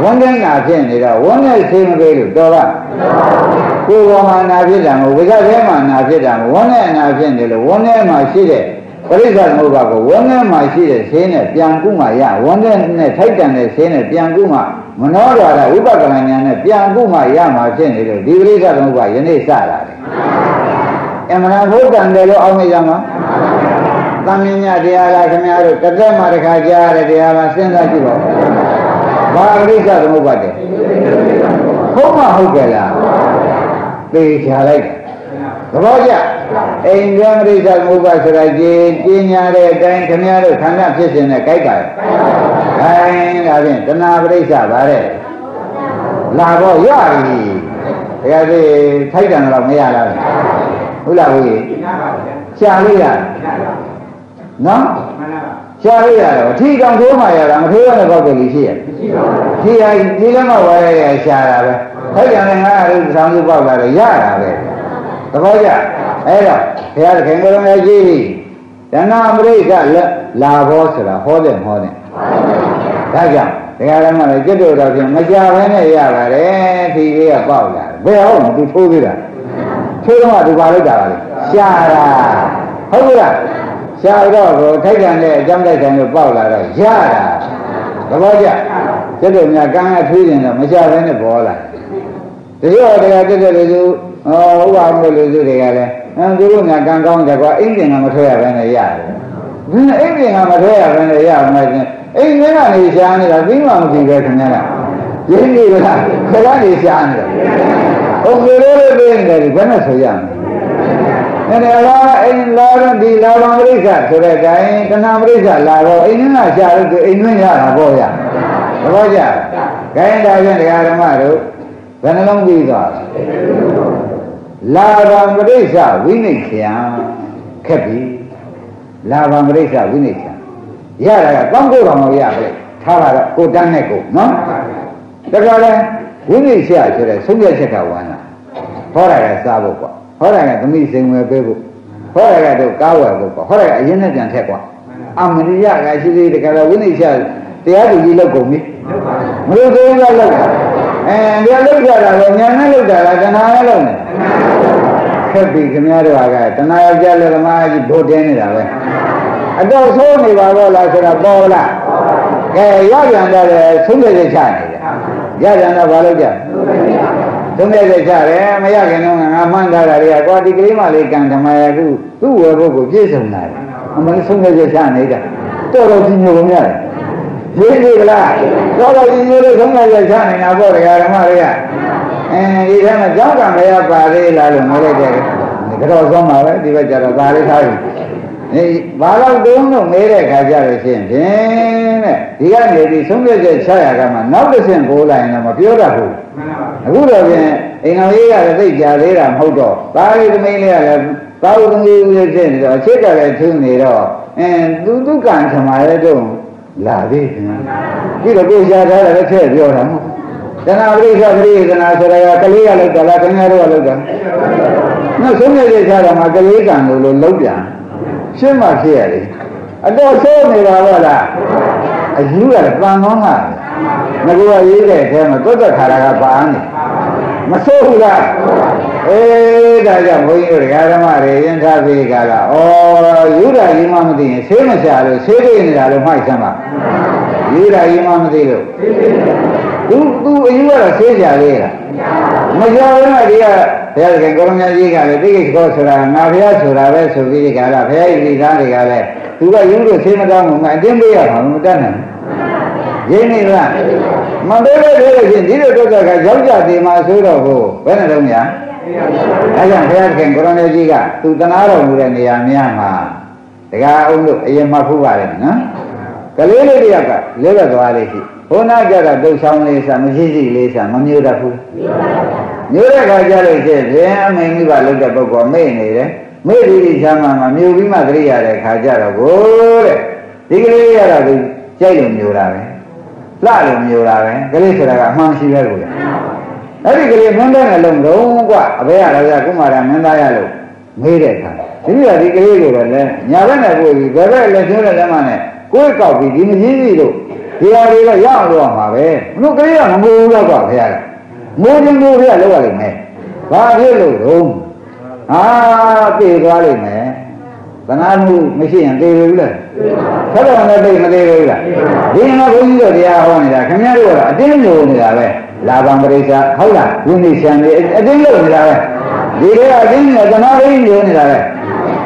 vấn đề nào trên thì đâu vấn đề gì mà về được đâu là cô mà nào biết rằng bây giờ thế mà nào biết rằng vấn đề nào trên thì là vấn đề mà gì đấy bây giờ người bảo của vấn đề mà gì đấy thế này biang cũng mà ya vấn đề này thấy rằng này thế này biang cũng mà nói rồi là ủy ban cái này này biang cũng mà ya mà trên thì được đi bây giờ người bảo như này sao đấy em nói vô cần để lo ông ấy ra mà Taminya dia la kami ada kerja mereka jadi dia langsung lagi loh. Bagi kita semua pada. Huma hukela. Tiada lagi. Kebaja. Engkau mereka semua selagi kini ada dan kami ada tanah sesiapa kaya. Kaya ada tanah mereka ada. Lagu ya ini. Jadi kaya orang ni ada. Ulah ini. Siapa dia? Nó sao bây giờ thì trong thứ mà là thứ này có cái gì chứ thì anh thì nó mà về xa là vậy thấy rằng này là sao như bao giờ giá là vậy tôi nói vậy ấy rồi thì là cái người này gì thì nó mới ra là vô sự là hồi đêm thấy chưa thì cái này là cái điều đầu tiên mà cha với này là đấy thì cái bao giờ về ông thì thôi đi rồi thôi mà đi vào đấy rồi xa là không được sao đó rồi thấy rằng này trong đây thành được bao là rồi ra là có bao giờ cái đường nhà căng hai thứ này là mới sao thế này bỏ lại thì rồi đây cái này rồi ông bà ông rồi rồi đây này cái đường nhà căng con thì có ít tiền mà thuê ở bên này giả ít tiền mà thuê ở bên này giả mà ít cái là gì sao này là biết mà gì về thằng này là những gì là cái đó gì sao này ông cứ nói bên này vẫn là sôi giảm nên là anh lao đi lao vào cái cả rồi cái nam đi cả là rồi anh là cha rồi anh mới là bố già bố già cái đây là cái làm mà rồi cái nó không đi cả lao vào cái cả vinh này cả cái gì lao vào cái cả vinh này cả giờ là con cô làm gì à vậy thà là cô đang này cô nó cái đó là vinh này cả rồi xuống dưới sẽ cả hoàn à thôi là sao bố con họ ra cái mi sinh về bê bụng họ ra cái đồ cá về bụng họ ra cái gì nữa chẳng thể qua âm mình ra cái gì thì cái là vấn đề sao thì ai được gì đâu cũng biết người tôi là lâu người lâu giờ là người nhà nó lâu giờ là cái nào lâu này cái gì cái nhà đó cái cái nào giờ là mà gì đồ đen này rồi ở đâu số này vào là cái đó là cái giá tiền đó là xuống dưới chân giá tiền đó vào được chúng ta sẽ trả đấy mấy cái nó ngang mang ra là có đi cái mà lấy càng tham gia cứ cứ vừa vô cùng dễ sống này mà cái chúng ta sẽ trả này cả tôi đâu tin nhiều không nhỉ dễ gì là tôi đâu tin nhiều đâu chúng ta sẽ trả này nào có được cái mà đấy à đi thế mà cháu càng bây giờ bà đi là luôn mới đấy cái đó xong mà đấy đi bây giờ là bà đi thôi bà đâu đúng đâu mấy đấy cái giờ rồi xem thế thì cái này thì chúng ta sẽ trả cái mà nấu cái xem cô lại là mà biết đâu cú rồi thì anh ấy là cái gì đấy làm hậu trò bao nhiêu mấy là bao nhiêu tiền rồi chết cả cái thương này rồi đủ cảnh thoải mái đấy chứ là gì cái là cái gia đó là cái thế rồi lắm cho nào đi ra đi cho nào cho ra cái lý là cái là cái này rồi đó nó xuống cái gia là mà cái lý càng lâu lâu dài xem mà thế này ở đâu số này là anh ấy là quan ngon à mà cứ vậy để thế mà tốt rồi thà là bán này mà số ra ê đại gia mới rồi cái đó mà để nhân ra về cái đó yêu ra yêu mà mình thì xem sao rồi xem đi ra rồi phải xem mà yêu ra yêu mà mình thì rồi tu yêu là xem ra đi là mà giờ mà đi thế cái con nhà gì cái đi cái số ra nào phải số ra phải số gì cái là phải đi ra đi cái là tu cái yêu rồi xem ra mình cái điểm bây giờ không có nữa vậy này là mà đối với thế là chuyện gì rồi tôi cả giống giờ thì mà suy đầu hồ bên này đâu nhỉ anh chẳng thấy cảnh có đang gì cả tôi ta nói rồi người này làm nhà mà thì ra ông được em mà phụ vải nữa cái lấy đi cả lấy là đồ lấy gì hôm nay giờ là tôi xong lấy xong mới gì lấy xong mà nhiều đã phụ nhiều đã cả giờ lấy gì thế mình đi vào lúc đó có mấy này đấy mấy đi xong mà nhiều cái mà cái gì đấy cả giờ là vô đấy thì cái gì là chơi được nhiều là đấy la được nhiều là đấy cái đấy là mang gì về rồi đấy thì cái đấy mình đang là lồng lỗ quá bây giờ là cũng mà làm nên đây là lồng mì đấy cả thế là cái đấy rồi là nhà bên này rồi về về lên chỗ này là mà này cuối cầu vì cái gì gì rồi Thì ra đi là gió luôn mà về. Nó cái là nó ngu ra quả thề. Ngu chứ ngu thế là lúc là lĩnh mẹ. Và thế là đúng. À thì qua lĩnh mẹ. Và nó ngu mấy khi nhận tiêu lưu lên. Thế là nó đi nó tiêu lưu lên. Vì nó cũng rồi đi ra hồ này là khám nhá rồi là tiếng lưu này là về. Là bằng bà đi xa. Hấu là dùng đi xem đi. Tiếng lưu này là về. Vì thế là tiếng người ta nói tiếng lưu này là về.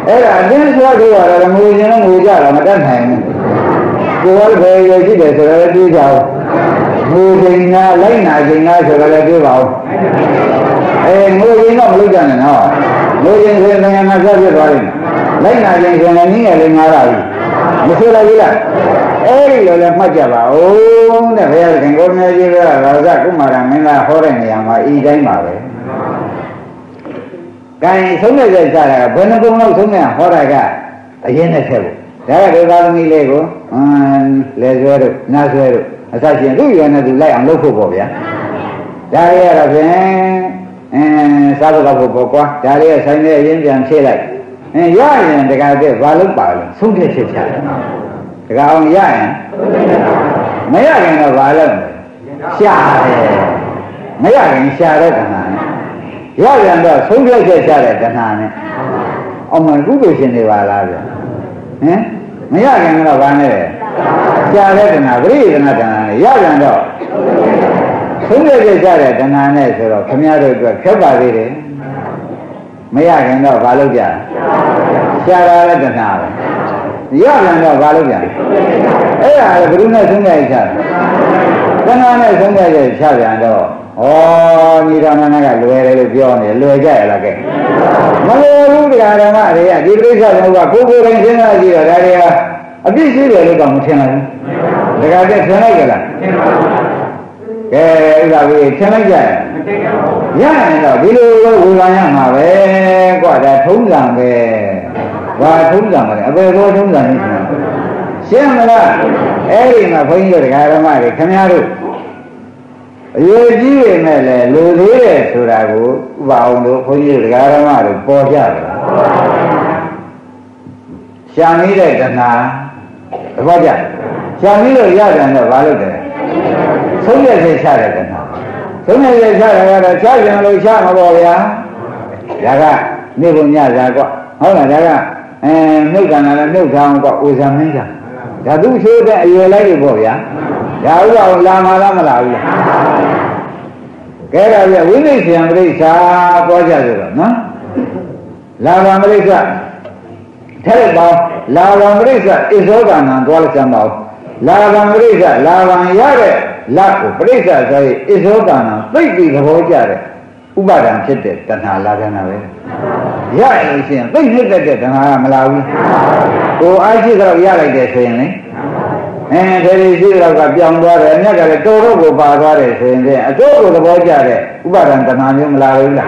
Thế là tiếng qua đi rồi là ngu chứ nó ngu chứ là mặt đánh hẹn. Cô về rồi chứ để sửa ra đưa vào mua dinh lấy nại dinh sửa ra đưa vào mua dinh nó một lúc cho này nó mua dinh sửa ra nó ra đưa vào lấy nại dinh sửa ra những ngày lên ngã rồi một sửa ra đi là ấy rồi là mất chả bảo để bây giờ thành con nghe chứ ra cũng mà rằng mình là khó rèn này mà y đấy mà vậy cái sống này dạy sao là bên nó cũng lâu sống này khó rèn cả tại vì này theo đấy là cái ba đồng nghi lễ của lễ rồi được na rồi được sao chuyện lúc giờ này lại ăn lâu khổ bỏ vậy đấy là cái sao được khổ bỏ quá đấy là sao này yên lặng xe lại giá này để cái ba lúc bảo là xuống thế xe chạy cái ông giá này mấy cái nó ba lần xa đấy mấy cái xa đấy cái này giá này đó xuống thế xe xa đấy cái này ông mình cũng biết chuyện này ba là rồi mấy cái người nào bán đấy, cha đấy là người gì là cái này, nhà đó, không biết cái cha đấy cái này rồi, không biết được cái khép bao gì đấy, mấy cái người nào bán được giá, cha đó là cái nào, nhà đó bán được giá, ấy là cái đúng là chúng ta cha, cái này chúng ta cha nhà đó, ô, như là nó cái lười lười biếng này, lười cái là cái. Mà lúc bây giờ là mà đấy, đi bây giờ là qua cố cố lên trên là gì rồi đấy à, biết gì rồi còn một thiên này, để cái thiên này cái là, cái là cái thiên này cái, nhá là ví dụ như là nhà mà về quả là thúng rằng về, và thúng rằng mà về có thúng rằng như thế nào, xem là, ấy mà phải như cái là mà để khám nhà rồi. Yêu gì này là lưu thế rồi là bố vào nó không như cái đó mà được bỏ ra rồi, sáng nay đây là na, bỏ ra, sáng nay rồi ra là nó vào được đấy, xuống đây thì xa được na, xuống đây thì xa được na, xa thì nó lôi xa nó bỏ ra, ra ra, nếu không nhà ra có, không là ra ra, nếu cái nào là nếu không có uống ra mấy ra, ra đủ số đấy yêu lấy được bỏ ra, ra uống vào làm mà làm vậy. Cái đó là quý vị xem đi xa có ra rồi đó, lao vào mấy cái, thế là bao, lao vào mấy cái, ít số cả năm qua là xem bao, lao vào mấy cái, lao vào nhà đấy, lao của mấy cái rồi ít số cả năm, mấy cái là bao giờ đấy, u ba đàn chết đấy, tận hà lao ra nào đấy, nhà đấy xem, mấy cái đấy đấy tận hà mà lao đi, cô ai chỉ là nhà đấy để xem đấy. Thế thì chỉ là gặp dòng đó đấy, nhớ cái là chỗ đó của bà đó đấy, thế này, chỗ của bà già đấy, cũng bà đang tận hạnh nhưng là rồi là,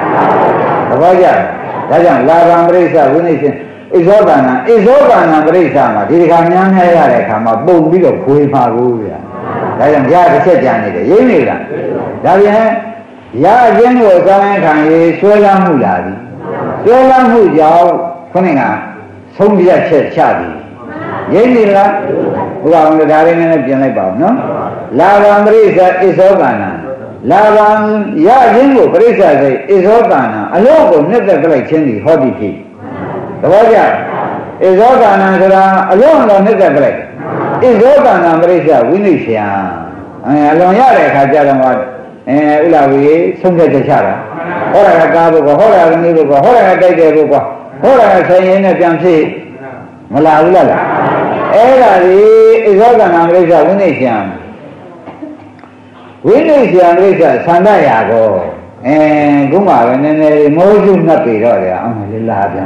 bà già, cái rằng là làm bơi sao cũng như thế, ít số bạn bơi sao mà chỉ cần nhớ hay là để làm mà bông biết được khui mà luôn vậy, cái rằng giá cái chết già này đấy, dễ như là, đó là giá dễ người ta này thằng gì xui lắm hư giả đi, xui lắm hư giàu, không nên à, sống bây giờ chết cha đi. Jadi lah, orang orang dari mana pun naik bau, no? Lawang berisa isokana, lawang ya jenggo berisa isokana, alok pun nanti kalau cendih hati ti, tahu tak? Isokana kerana alok pun nanti kalau isokana berisa winisya, alok yang ada kajian orang, ulah ini sungguh jasa, orang kata buka, orang ni buka, orang kata dia buka, orang saya ni macam si. Mula ulah lah. Di isokan Amerika Indonesia sana ya ko. Gumar ini mojum nak pira dia. Alhamdulillah dia.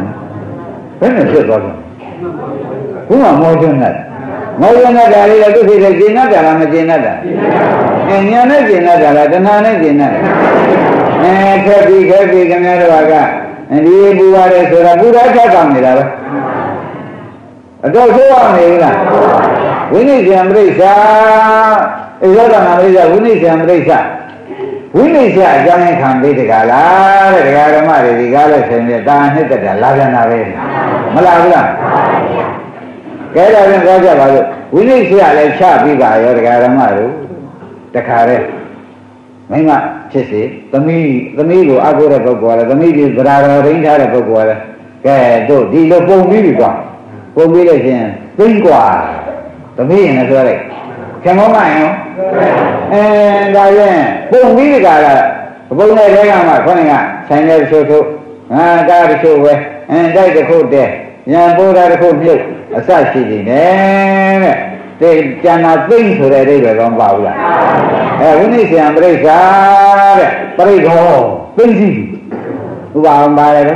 Benar betul. Gumar mojum nak dari itu sih jina dalam jina dah. Ini ada jina dalam, jina ada jina. Kepi kena raga. Ini buat esok buat apa kami dah. Adakah orang ini lah? Ini siapa mereka? Isokan mereka, ini siapa mereka? Ini siapa jangan kambing dekalah mari dekalah sendiri. Tangan itu dah laga nabe. Malah, kalau kerana orang jaga baru. Uli siya lai cha bi ba yo daga ramaru takare. May ma chisi tami lo agora bagwala tami di zarara ring thara bagwala ke do di lo pong bi ba. Pong bi le sin tin kwa tami na so lai. Ke mo ma yo. Eh da yen pong bi ga la pong le le ga ma khone ga sain le so so. Ha da bi so we. Eh dai de khot de. Nhà bố ra khô nhựt, sao chị gì nè, thì cha nó tinh rồi đây rồi còn vào là, cái này xem đây sao đấy, đây rồi tinh gì, vào ông bà đây đấy,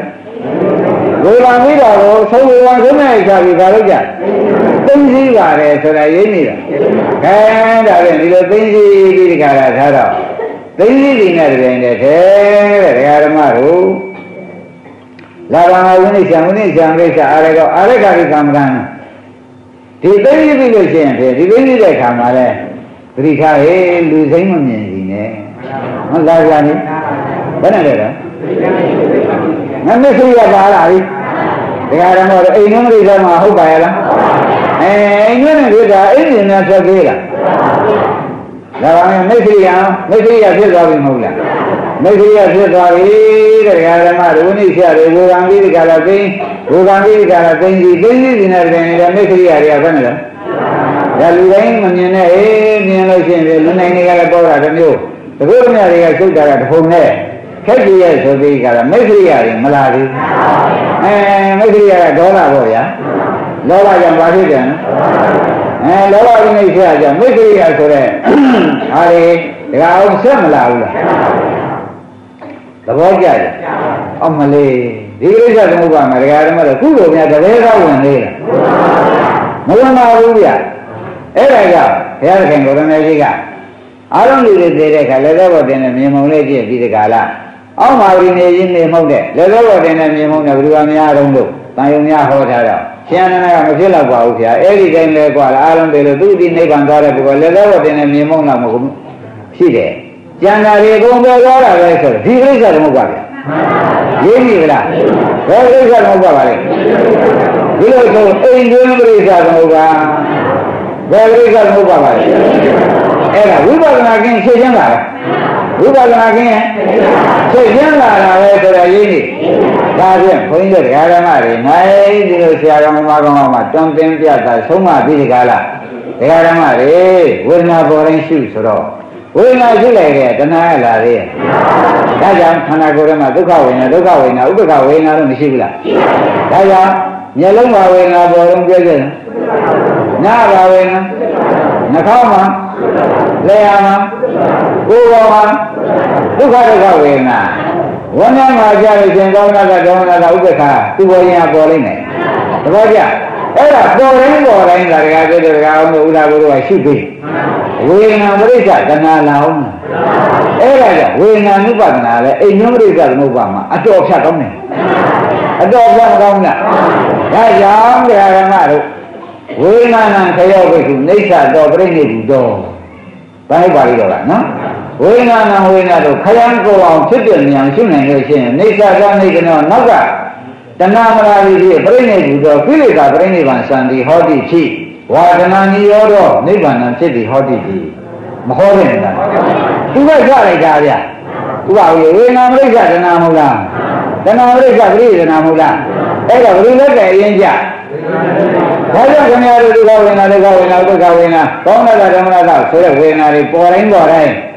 rồi làm cái đó số người làm cái này sao bị vào đấy vậy, tinh gì vào đây sao lại vậy nhỉ, đó là đi đâu tinh gì đi cái này sao đâu, tinh gì đi này rồi này thế, cái này mà rồi. Là bà uni sang cái sao ở đây cái cam gan thì đấy như vậy xem thì đấy như vậy cam mà đấy thì sao hết lười thấy mà nhìn gì nè nó lại ra đi bên này đó nó mới suy ra bà lại thì cái đó mà anh nó đi ra mà không phải là anh nó đi ra anh thì nó sẽ kia là bà mới suy ra biết rồi không là mấy khi ở trên đó thì cái này mà luôn đi xe rồi vô gang đi cả là cái vô gang đi cả là cái gì này là mấy khi ở đây phải không? Là lúc đấy mình nói mình nói chuyện về lúc này này cái là bao ra cái nhiều, rồi mình ở đây cái cái là hôm nay cái gì vậy rồi đi cả là mấy khi ở đây mà là gì? Mấy khi ở đây đó là bao giờ? Đó là giờ bao nhiêu giờ? Đó là cái này xe giờ mấy khi ở chỗ này, ở đây là ông xem là luôn. Là bao giờ? Ông mà đi đi ra đâu mà mày ra đâu mà được cứu được nhà cái đấy ra luôn đi, mà nó nào cũng vậy, thế này cả, thế là cái người này gì cả, ở đâu đi đi đây cả, lấy đâu vào đây này miếng mông này chỉ đi cả là, ông mà đi này chỉ miếng mông này, lấy đâu vào đây này miếng mông này vừa làm nhà đông đủ, tay ông nhà họ thay rồi, xem này là một cái là quả u kia, ấy đi cái này quả là ở đâu đây là đủ đi này bằng đó là quả lấy đâu vào đây này miếng mông nào mà cũng xí đấy. Chẳng là đi công việc đó là vậy rồi, đi cái giờ không qua được, dễ gì vậy là, rồi cái giờ không qua được, đi rồi thôi, anh đưa nó cái giờ không qua, rồi cái giờ không qua được, em là vui bao nhiêu cái xây dựng lại, vui bao nhiêu cái xây dựng lại là vậy rồi là gì đi, ta đi, không được cái đó mà đi, này đi rồi xe không mà, trong tiền tiền ta sống mà đi cái đó mà đi, quên nào bỏ lên siêu rồi. Ôi nói chứ lại kìa, tên ai là gì? Đã chạm, thằng nào cô ra mà tố khao vậy nào, úp khao vậy nào, nó mới xíu là. Đã chạm, nhớ lớn vào vậy nào, bộ đông kia kìa. Nhá vào vậy nào, nó khao mà, lê hàm mà, cô vô mà, tố khao vậy nào. Vẫn nhá mà chạm thì trên con nó ra đông, nó ra úp khao, tố vô nhà bộ lên này. Được không chứ? Đấy là bộ đánh là cái gà, ông ưu ra bộ đồ xíu kì. Wena mereka kena lawan. Era wena ni bukan ada. Ini mereka kena bukan. Atau opsi kamu ni. Atau opsi kamu ni. Ya jam dia yang ada. Wena nang saya begitu. Nisa dobre ni do. Baik balik dolar. Wena nang wena do. Kalian kau awam sedih ni yang sini yang sini. Nisa kau ni kena naga. Tanah melayu dia berani do. Pilih kau berani bangsa di hati si. Và cái này nhiều đó, nếu bạn làm thế thì họ đi, mà họ đi đâu? Chúng ta ra đây cả đi à? Chúng ta ở Việt Nam đây cả, Việt Nam không làm, Việt Nam đây cả đi, Việt Nam không làm. Đây là đi nước này yên chả. Bây giờ cái này đi đâu về nào, có nơi là đâu là đâu, số là về nào thì bỏ đây,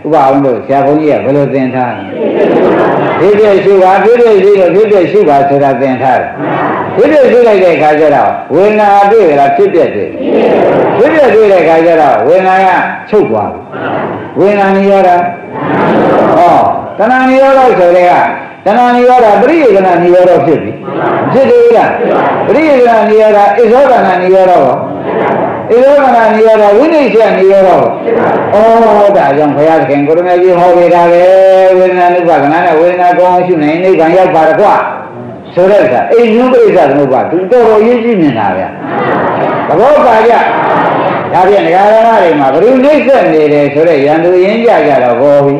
chúng ta không được, xe không nhiều, phải lo tiền thang. Thế thì sư bà sẽ ra tiền thang. Thế thì sư này để khai ra đâu, quên là đi là chết tiệt rồi. Thế thì sư này khai ra đâu, quên là chúc quả, quên là nhiều đó. Cái nào nhiều đó rồi đấy à, cái nào nhiều đó, bây giờ cái nào nhiều đó chết đi là, bây giờ cái nào nhiều đó, ít cái nào nhiều đó, quên đi cái nhiều đó. Đã trong phải ăn kẹn của nó cái họ về ra cái quên là nước bạc này, quên là con chú này này cái gì bạc quá. Số đấy cả, ấy những cái gì nó bảo chúng tôi có ý gì nên nào vậy? Các bạn phải vậy, các bạn nghe ra này mà cứ nói chuyện này để số đấy, anh tôi yên già già đâu có gì,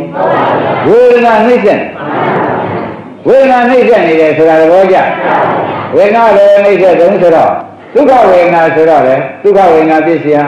quên là nói chuyện này để số đấy có gì, quên là nói chuyện đúng số đó, tôi có quên là số đó đấy, tôi có quên là biết gì à?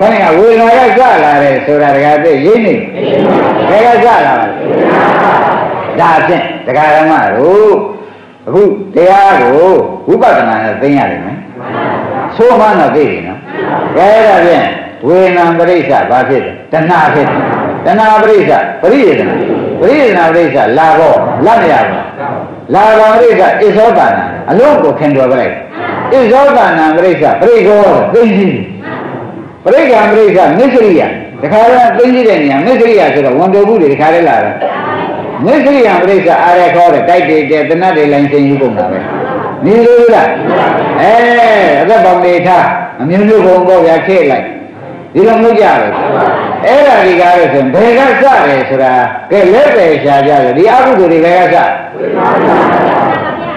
Có nghĩa là vui nói ra quá là để sửa ra cái gì nhỉ? Cái ra quá là ra chứ, cái ra mà ru, ru thế à ru, ru bao giờ là thế nhà đấy mấy? Số mà nó gì nó? Cái ra chứ, vui nó bơi ra ba phết, tân na bơi ra, bơi na bơi ra, la này à, la vào bơi ra, ít số bạn à, anh lúc có khen đùa vậy, ít số bạn à bơi ra, bơi go, bơi gì? Bởi cái người ta nghĩ gì à? Thì khai ra cái gì đấy nhỉ? Nghĩ gì à? Chứ đâu quan đâu bù thì khai ra là nghĩ gì à? Người ta ở đây có được cái gì thì tên là để làm gì cũng được. Nghĩ gì là? Cái bóng này tha, mình luôn không có việc chơi lại. Đi làm gì à? Là đi cái gì? Bây giờ sao đấy? Sura cái lễ bây giờ giờ đi ăn cũng đi cái sao?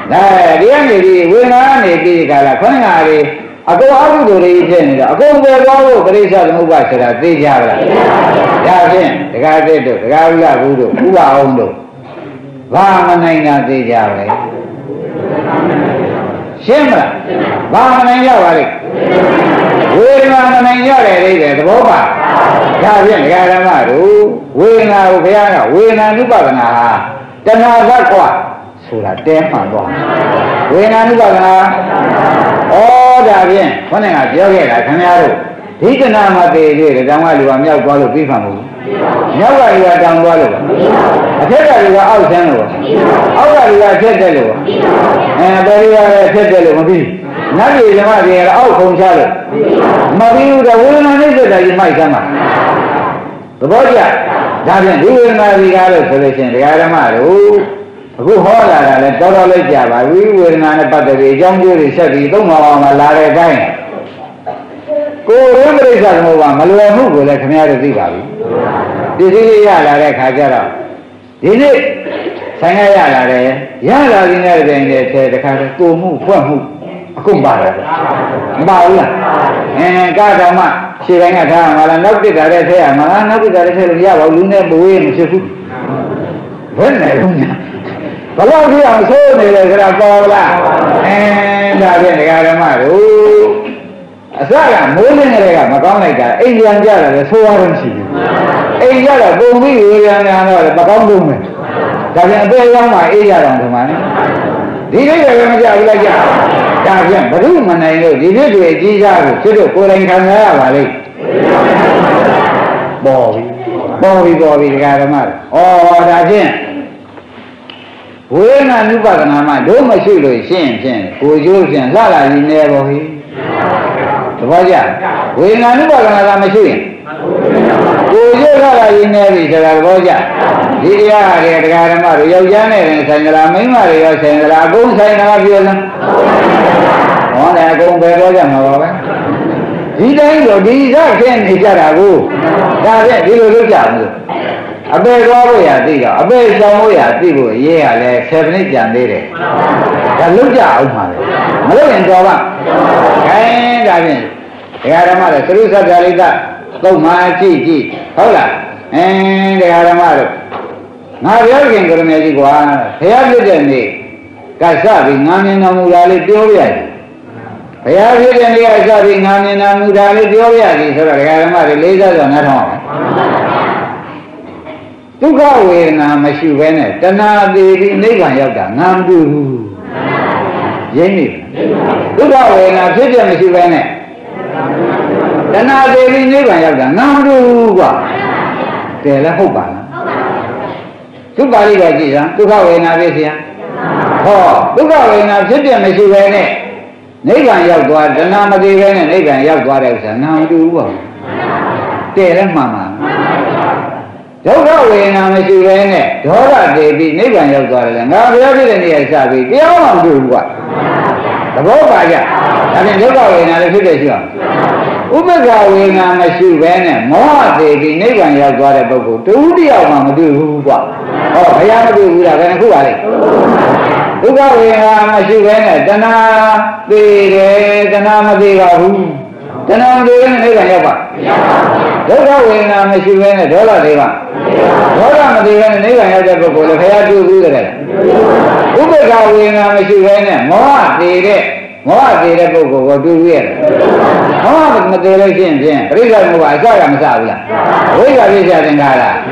Này đi ăn đi, quên ăn đi cái gì cả là con người. Ở đâu ăn đồ này thế này, ở đâu về bao nhiêu cái gì sao nó bác sĩ ra thế giờ là, ra thế, ra thế được, ra là đủ được, đủ là ông được, ba mươi năm là thế giờ này, xem là, ba mươi năm giờ vậy, quên ba mươi năm giờ này thì để bố bà, ra thế ra là mà đủ, quên là quên là quên là lúc bao là, chân là rất quá, số là đẹp mà đó, quên là lúc bao là. Ô đã biết, con này là giáo viên là thằng nào rồi? Thì cái nào mà thì được, đang ngoài luôn nhau qua được vi phạm rồi. Nhau qua được đang qua được. Thế là được áo sang rồi. Áo là được chết rồi. Bây giờ chết rồi mà đi. Nói gì mà thì áo không sao được. Mà đi đâu đâu nó nói là gì mai sao mà. Đúng vậy. Đã biết đi đâu mà đi ra được rồi thì ra ra mà rồi. Cú hoa là lên tàu lên chả bà quý người nào này bắt được trong dưới thì sẽ bị tống họ mà la ra cái này cô rửa cái sao mà bà mà luôn muốn gọi là cái này được gì vậy đi đi ra là cái khai ra đi đi sáng ngày là đấy giờ là đi ngày đấy để chơi để khai ra cô muốn quan muốn cũng bảo rồi bảo là cái đó mà chỉ là ngày thằng mà là nấu cái đó để thế mà nấu cái đó để thế luôn giờ bảo luôn này bùi em sẽ phun vẫn này luôn nha bà lâu khi hằng số này là cái nào to là đã biết được cái đó mà đủ sao là mỗi lần này cả mà con này cả anh dân ra là số anh chị anh ra là vô ví dụ như là bà con luôn này đã biết bây giờ mà anh ra làm thế mà đi đấy là bây giờ bây giờ đã biết bà đúng mà này rồi đi đấy thì đi ra rồi chứ được cô đánh khăn ra bà đi bỏ đi cái đó mà đã biết quên là như vậy là mà đối với sự lười xem cô chú xem ra là gì nè bố hi, đúng không vậy? Quên là như vậy là làm gì? Cô chú ra là gì nè bị sao là bố vậy? Đi ra để cái làm mà rồi giàu già này rồi sang làm mấy mà rồi sang làm cũng sang làm việc lắm, còn này cũng về bố vậy mà bố vậy? Đi đấy rồi đi ra xem thì ra là cô, ra xem đi rồi lúc nào rồi? Abe đó bây giờ đi cả, abe sao bây giờ đi rồi, vậy là xem nít chẳng đi đấy. Cái lúc giờ ông mà lúc hiện giờ mà, cái đại diện, cái đó mà là xử lý ra đi đó, đâu mà chi, thôi là, cái đó mà rồi, ngay bây giờ cái này gì quá, thấy cái gì đấy, cái sao bị ngang nhiên nó mua ra đi tiêu vậy, thấy cái gì đấy cái sao bị ngang nhiên nó mua ra đi tiêu vậy, thì sao cái đó mà để lấy ra rồi nó thòng. Chúng ta về là mà siêu về này, cho nên đi lấy vàng giàu cả ngàn đô, dễ nhỉ? Chúng ta về là thế thì mà siêu về này, cho nên đi lấy vàng giàu cả ngàn đô quá, thế là không bán. Chúng ta đi về gì đó? Chúng ta về là về gì à? Họ, chúng ta về là thế thì mà siêu về này, lấy vàng giàu quá, cho nên mà đi về này lấy vàng giàu quá đều sẽ ngàn đô quá, thế là mama. Đâu đó về nào mới chịu về này, đó là để bị nấy bạn giàu gọi là ngáo béo cái này là sao bị béo làm đủ quá, là bố bà vậy, là nên đâu đó về nào để chịu được chưa? Ủa bây giờ về nào mới chịu về này, mỏ để bị nấy bạn giàu gọi là bao nhiêu đủ đi đâu mà đủ quá, phải ăn đủ là cái này cũng vậy. Lúc đó về nào mới chịu về này, cho nên đi để cho nên mà đi vào hú, cho nên đi cái này là giàu. Đâu đó về nào mới chịu về này, đó là gì vậy? Đó là mà đi về này là nhà chợ cổ là phải ăn chui cái này. Uống cái cà phê nào mà chịu về này, mỏ thì đấy, Ngõ thì là cô có tư duyên. Ngõ thì mà tư lấy xin xin. Risa cũng phải sao làm sao vậy? Với cả Risa thì ngài là.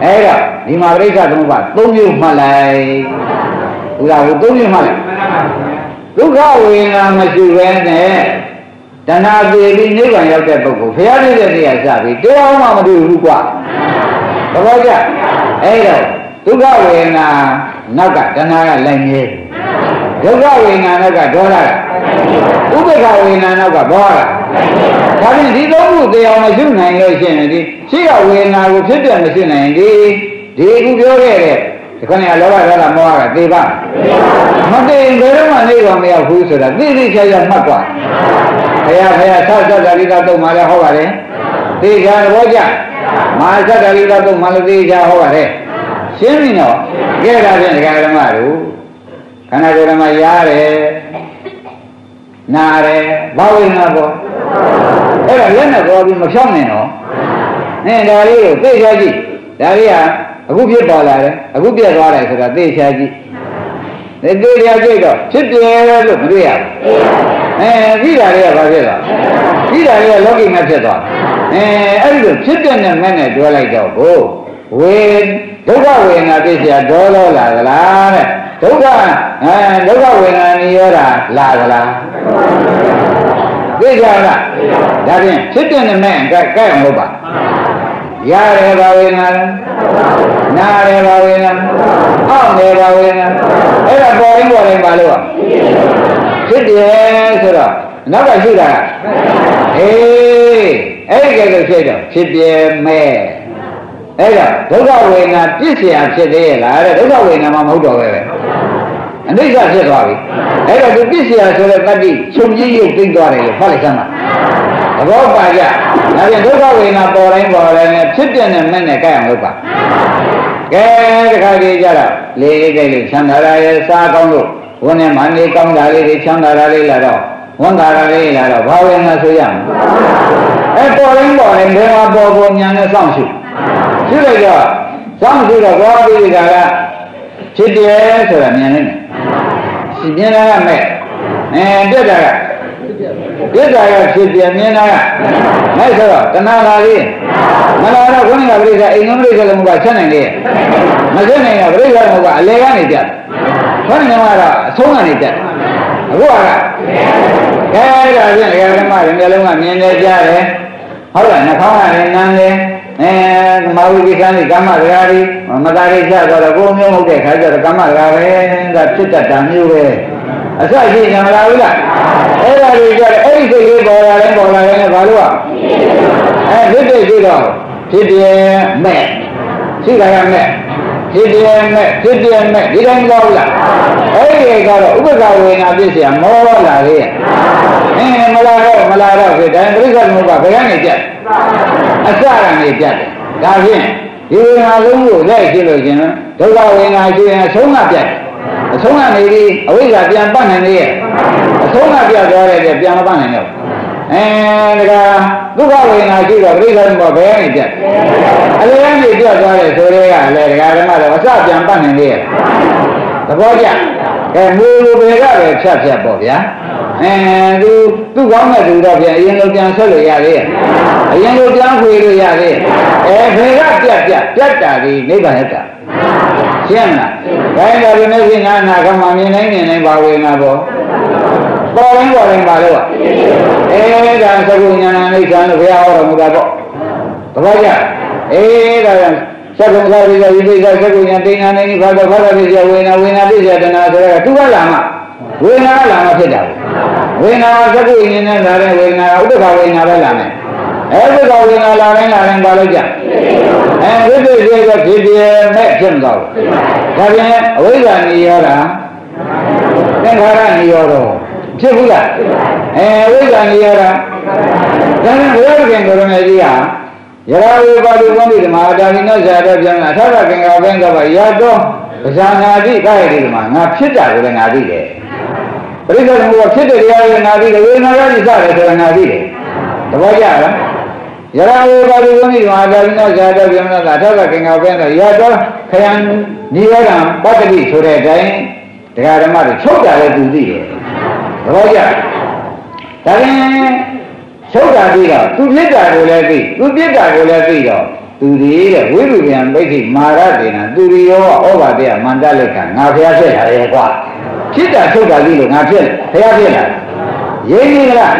Ê đâu, thì mà Risa cũng phải tốt như mà lại. Cũng là tốt như mà lại. Lúc đó quyền là mà chịu quen này. Chẳng nào thì đi nước là nhau kẹp bậc cổ phía đi ra thì là sao? Vì trước đó mà đi hữu quả. Có phải chưa? Ê đâu, lúc đó quyền là nó cả chẳng nào là lành nghề. Lúc đó quyền là nó cả cho ra. Lúc đó quyền là nó cả bỏ ra. Thả nên thì đống của tiêu mà xứ này người xin này đi. Xí cả quyền là của xứ tiền mà xứ này đi. Thì cũng thiếu cái này. Thì con này lỡ ra là mò cả tí bằng. Mà tiền tới lúc mà đi vào mèo khu sửa là đi đi xây ra mất quả. Thầy à sao ra đi ra tụng mà ra hô bà đấy. Thì ra nó bó chả. Mà sao ra đi ra tụng mà đi ra hô bà đấy. Xuyên đi nó. Ghê ra trên cái đó mà đủ. Khá này tôi đã mà giá đấy. Nà đấy. Bao nhiêu nó có. Thế là lớn là có đi một sống này nó. Nên ra đi rồi. Thế ra gì. Ra đi à. Aku biết bỏ lại đấy. Aku biết bỏ lại. Thế là thế ra gì. Thế đưa ra chơi rồi. Chết đưa ra rồi. Đưa ra rồi. Ví dụ là bao nhiêu đó, ví dụ là lóc in ngay thế đó, ấy được chết đến nhà mình này đưa lại cho cô, quên, đâu có là cái gì đó là này, đâu có quên là nhiều là, cái gì là, đó thì chết đến nhà mình cái ông bà, nhà này bao nhiêu năm, nhà này bao nhiêu năm, ông này bao nhiêu năm, ấy là bao nhiêu năm bao nhiêu. Chết đi hết rồi, nó là gì đó? Ấy cái người chết rồi, chết đi mẹ, ấy là đối với người nào biết gì à chết đi là đối với người nào mà mâu thuẫn vậy, anh biết sao chết rồi, ấy là biết gì à rồi cái gì, chung gì cũng tin vào này, phải không ạ? Không phải vậy, là đối với người nào bỏ lại chết đi nên mình này cái ông được không? Cái gì giờ đó, lấy cái gì xem đó là sao con được? Vốn em anh đi công đại đi chăng đại đi là đâu, vốn đại đi là đâu, bao nhiêu là số giảm. Em tôi lính bỏ em thấy mà bỏ vô nhà nó xong xịt. Chứ bây giờ xong xịt là có đi cả là chết đi hết rồi là nhà này. Chỉ biết là mẹ, biết rồi, chỉ biết là mấy rồi, cái nào là đi, mà nó cũng là bây giờ anh cũng bây giờ là một quả chân này đi, mà chân này là bây giờ là một quả lê gan này chứ. Thôi nhưng mà là số ngàn ít đấy, đúng không ạ? Cái đó thì cái mà miếng đấy ra đấy, họ lại nó không ăn nên ăn đấy, mau đi cái này cắm mặt ra đi, mà ta đi ra rồi là cô miêu không để khai rồi cắm mặt ra đấy, đặt chút đặt đằng như vậy, sao gì nhà mà đâu vậy? Thế là đi ra, ấy cái gì bỏ ra này vào luôn, biết cái gì rồi, chị đi mẹ, đi đánh đâu là, ấy cái đó, uống cái gì nào đi xem mò là gì, mà là đâu cái đấy, cái gì mà phải cái này chứ, sao là này chứ, là gì, như là lúng lú đấy chứ rồi chứ nó, đâu đâu cái này chứ sống à này đi, ở bây giờ tiền bán này đi, sống à bây giờ rồi tiền nó bán này đâu, cái lúc đó cái này chứ rồi cái gì mà phải cái này chứ. Anh em đi chơi rồi, chơi đấy à, lấy cái đó mà là sao chẳng bán hàng đi? Tao bảo chứ, cái mua về đó là chả bỏ vậy. Tôi gom cái đồ đó vậy, yên lâu chẳng xóa được gì, yên lâu chẳng quỳ được gì, về đó chết à thì mấy bạn hết cả, xem nào, cái đó nó gì na cái mà mình này bảo vệ na bộ, bảo lên bảo được, đang sao cũng nhà này chẳng được cái ao rồi người ta bỏ, tao bảo chứ. Đó chắc không sao bây giờ như thế chắc nhà tiếng anh ấy phải bây giờ quên bây giờ thì nào thế chú phải làm à quên làm thế nào quên chắc như thế nào đấy quên ở đâu vào quên phải làm này ở đâu vào quên làm bao lâu giờ em cứ đi ra chỉ đi mẹ xem rồi cái này bây giờ nhiều rồi nên phải là nhiều rồi chưa biết à bây giờ nhiều rồi cái này bây giờ cái này gì à giờ bây giờ con đi mà đang đi nói ra bây giờ là thà là cái ngà bây giờ đó ra ngà đi cái đi mà ngà chết ra rồi ngà đi đấy, bây giờ mua chết rồi ngà đi rồi nó ra đi sao rồi ngà đi đấy, đâu vậy à? Giờ bây giờ con đi mà đang nói ra bây giờ là thà là cái ngà bây giờ đó cái anh đi ra bắt đi rồi đấy, cái mà nó chốt ra rồi đi đấy, Được chưa? Tại vì xấu cả gì rồi, tôi biết cả rồi là gì, tôi biết cả rồi là gì rồi. Từ đi là quý vị làm cái gì mà ra thì là tôi đi đâu, ở bà địa mang ra lịch cả ngao thế thế là gì quá. Chết là xấu cả gì rồi ngao thế thế là dễ như là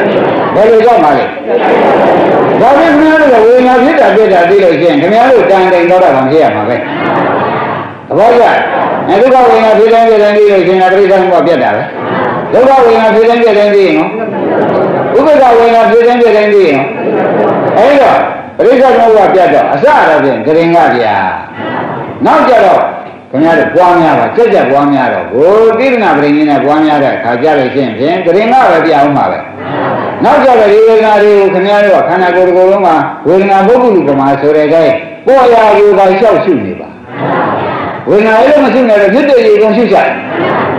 đây là do mà gì. Đó biết nữa là người ngao chết là đi rồi chuyện cái này đang đang đâu là làm gì mà vậy. Được chưa? Nếu các bạn ngao thế đang đi rồi chuyện là bây giờ không có biết đâu. Nếu các bạn ngao thế đang đi nó. Lúc bây giờ người nào chơi đánh gì không? Đấy rồi, bây giờ nó gặp chết rồi, sao là chuyện cái đánh ngạc gì à? Nó chết rồi, cái nhà được quang nhà rồi, chết rồi quang nhà rồi, vô tiếng nào bệnh như này quang nhà rồi, khá chết rồi xem xem, cái đánh ngạc là gì không mà vậy? Nó chết rồi, đi ngạc đi, cái nhà rồi, khá ngạc gồm gồm mà, người ngạc vô cùng của mà sửa đây đây, bố nhà vô gái sao xuyên đi bà. Người ngạc ấy mà xuyên này là giết đời gì không xuyên chạy.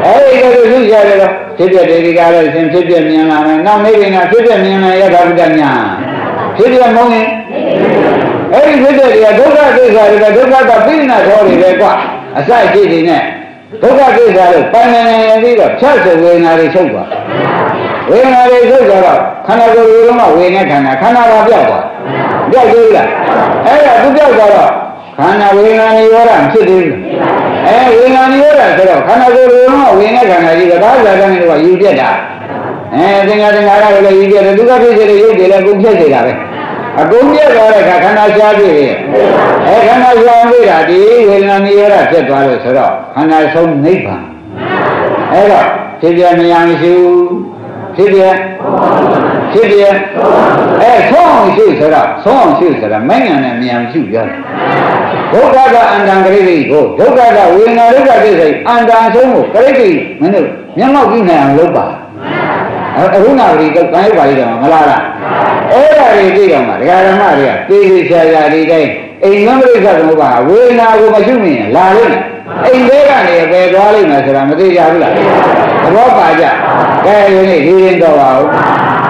Ấy cái tôi xuyên chạy rồi. Sibir diri kala sem sibir ni na na na me na sibir ni na ya da da nya sibir mo ni ai sibir ya dukkha kisa ri dukkha ta pinna thori le kwa asai chi ni ne dukkha kisa lo pan ne ne ri lo chat se we na ri chou kwa we na ri chou ja lo khana ko ri lo ma we ne khana khana ba pyaw kwa pyaw ji la ai ya tu pyaw ja lo khana we na ni yo ra phit de ấy người này ở đây rồi, khán giả rồi nó người này khán giả gì đó ra ra người ta yêu biết đã, ấy tiếng ai ra người yêu biết rồi, đúng cái gì rồi yêu biết là cũng biết gì cả đấy, à cũng biết rồi cả khán giả chơi gì, ấy khán giả chơi gì là gì người này ở đây chơi vào rồi rồi, khán giả sống nếp bằng, ấy rồi, thế giờ mình ăn siêu, thế giờ, ấy sống siêu rồi, mấy ngày này mình ăn siêu rồi. Đâu cả đã ăn đang cái gì cô, đâu cả đã uống nào đâu cả cái gì, ăn đang sống một cái gì, mình được, những món gì nào lâu bà, uống nào thì cái vậy rồi mà la là, ở đây thì cái mà cái đó mà đấy, cái gì chơi ra đi đây, anh không biết sao mà bà, uống nào cũng mà chúng mình la lên, anh về cái này về đó lên mà sao mà thấy ra được, nó bà già, cái này đi đến đâu vào.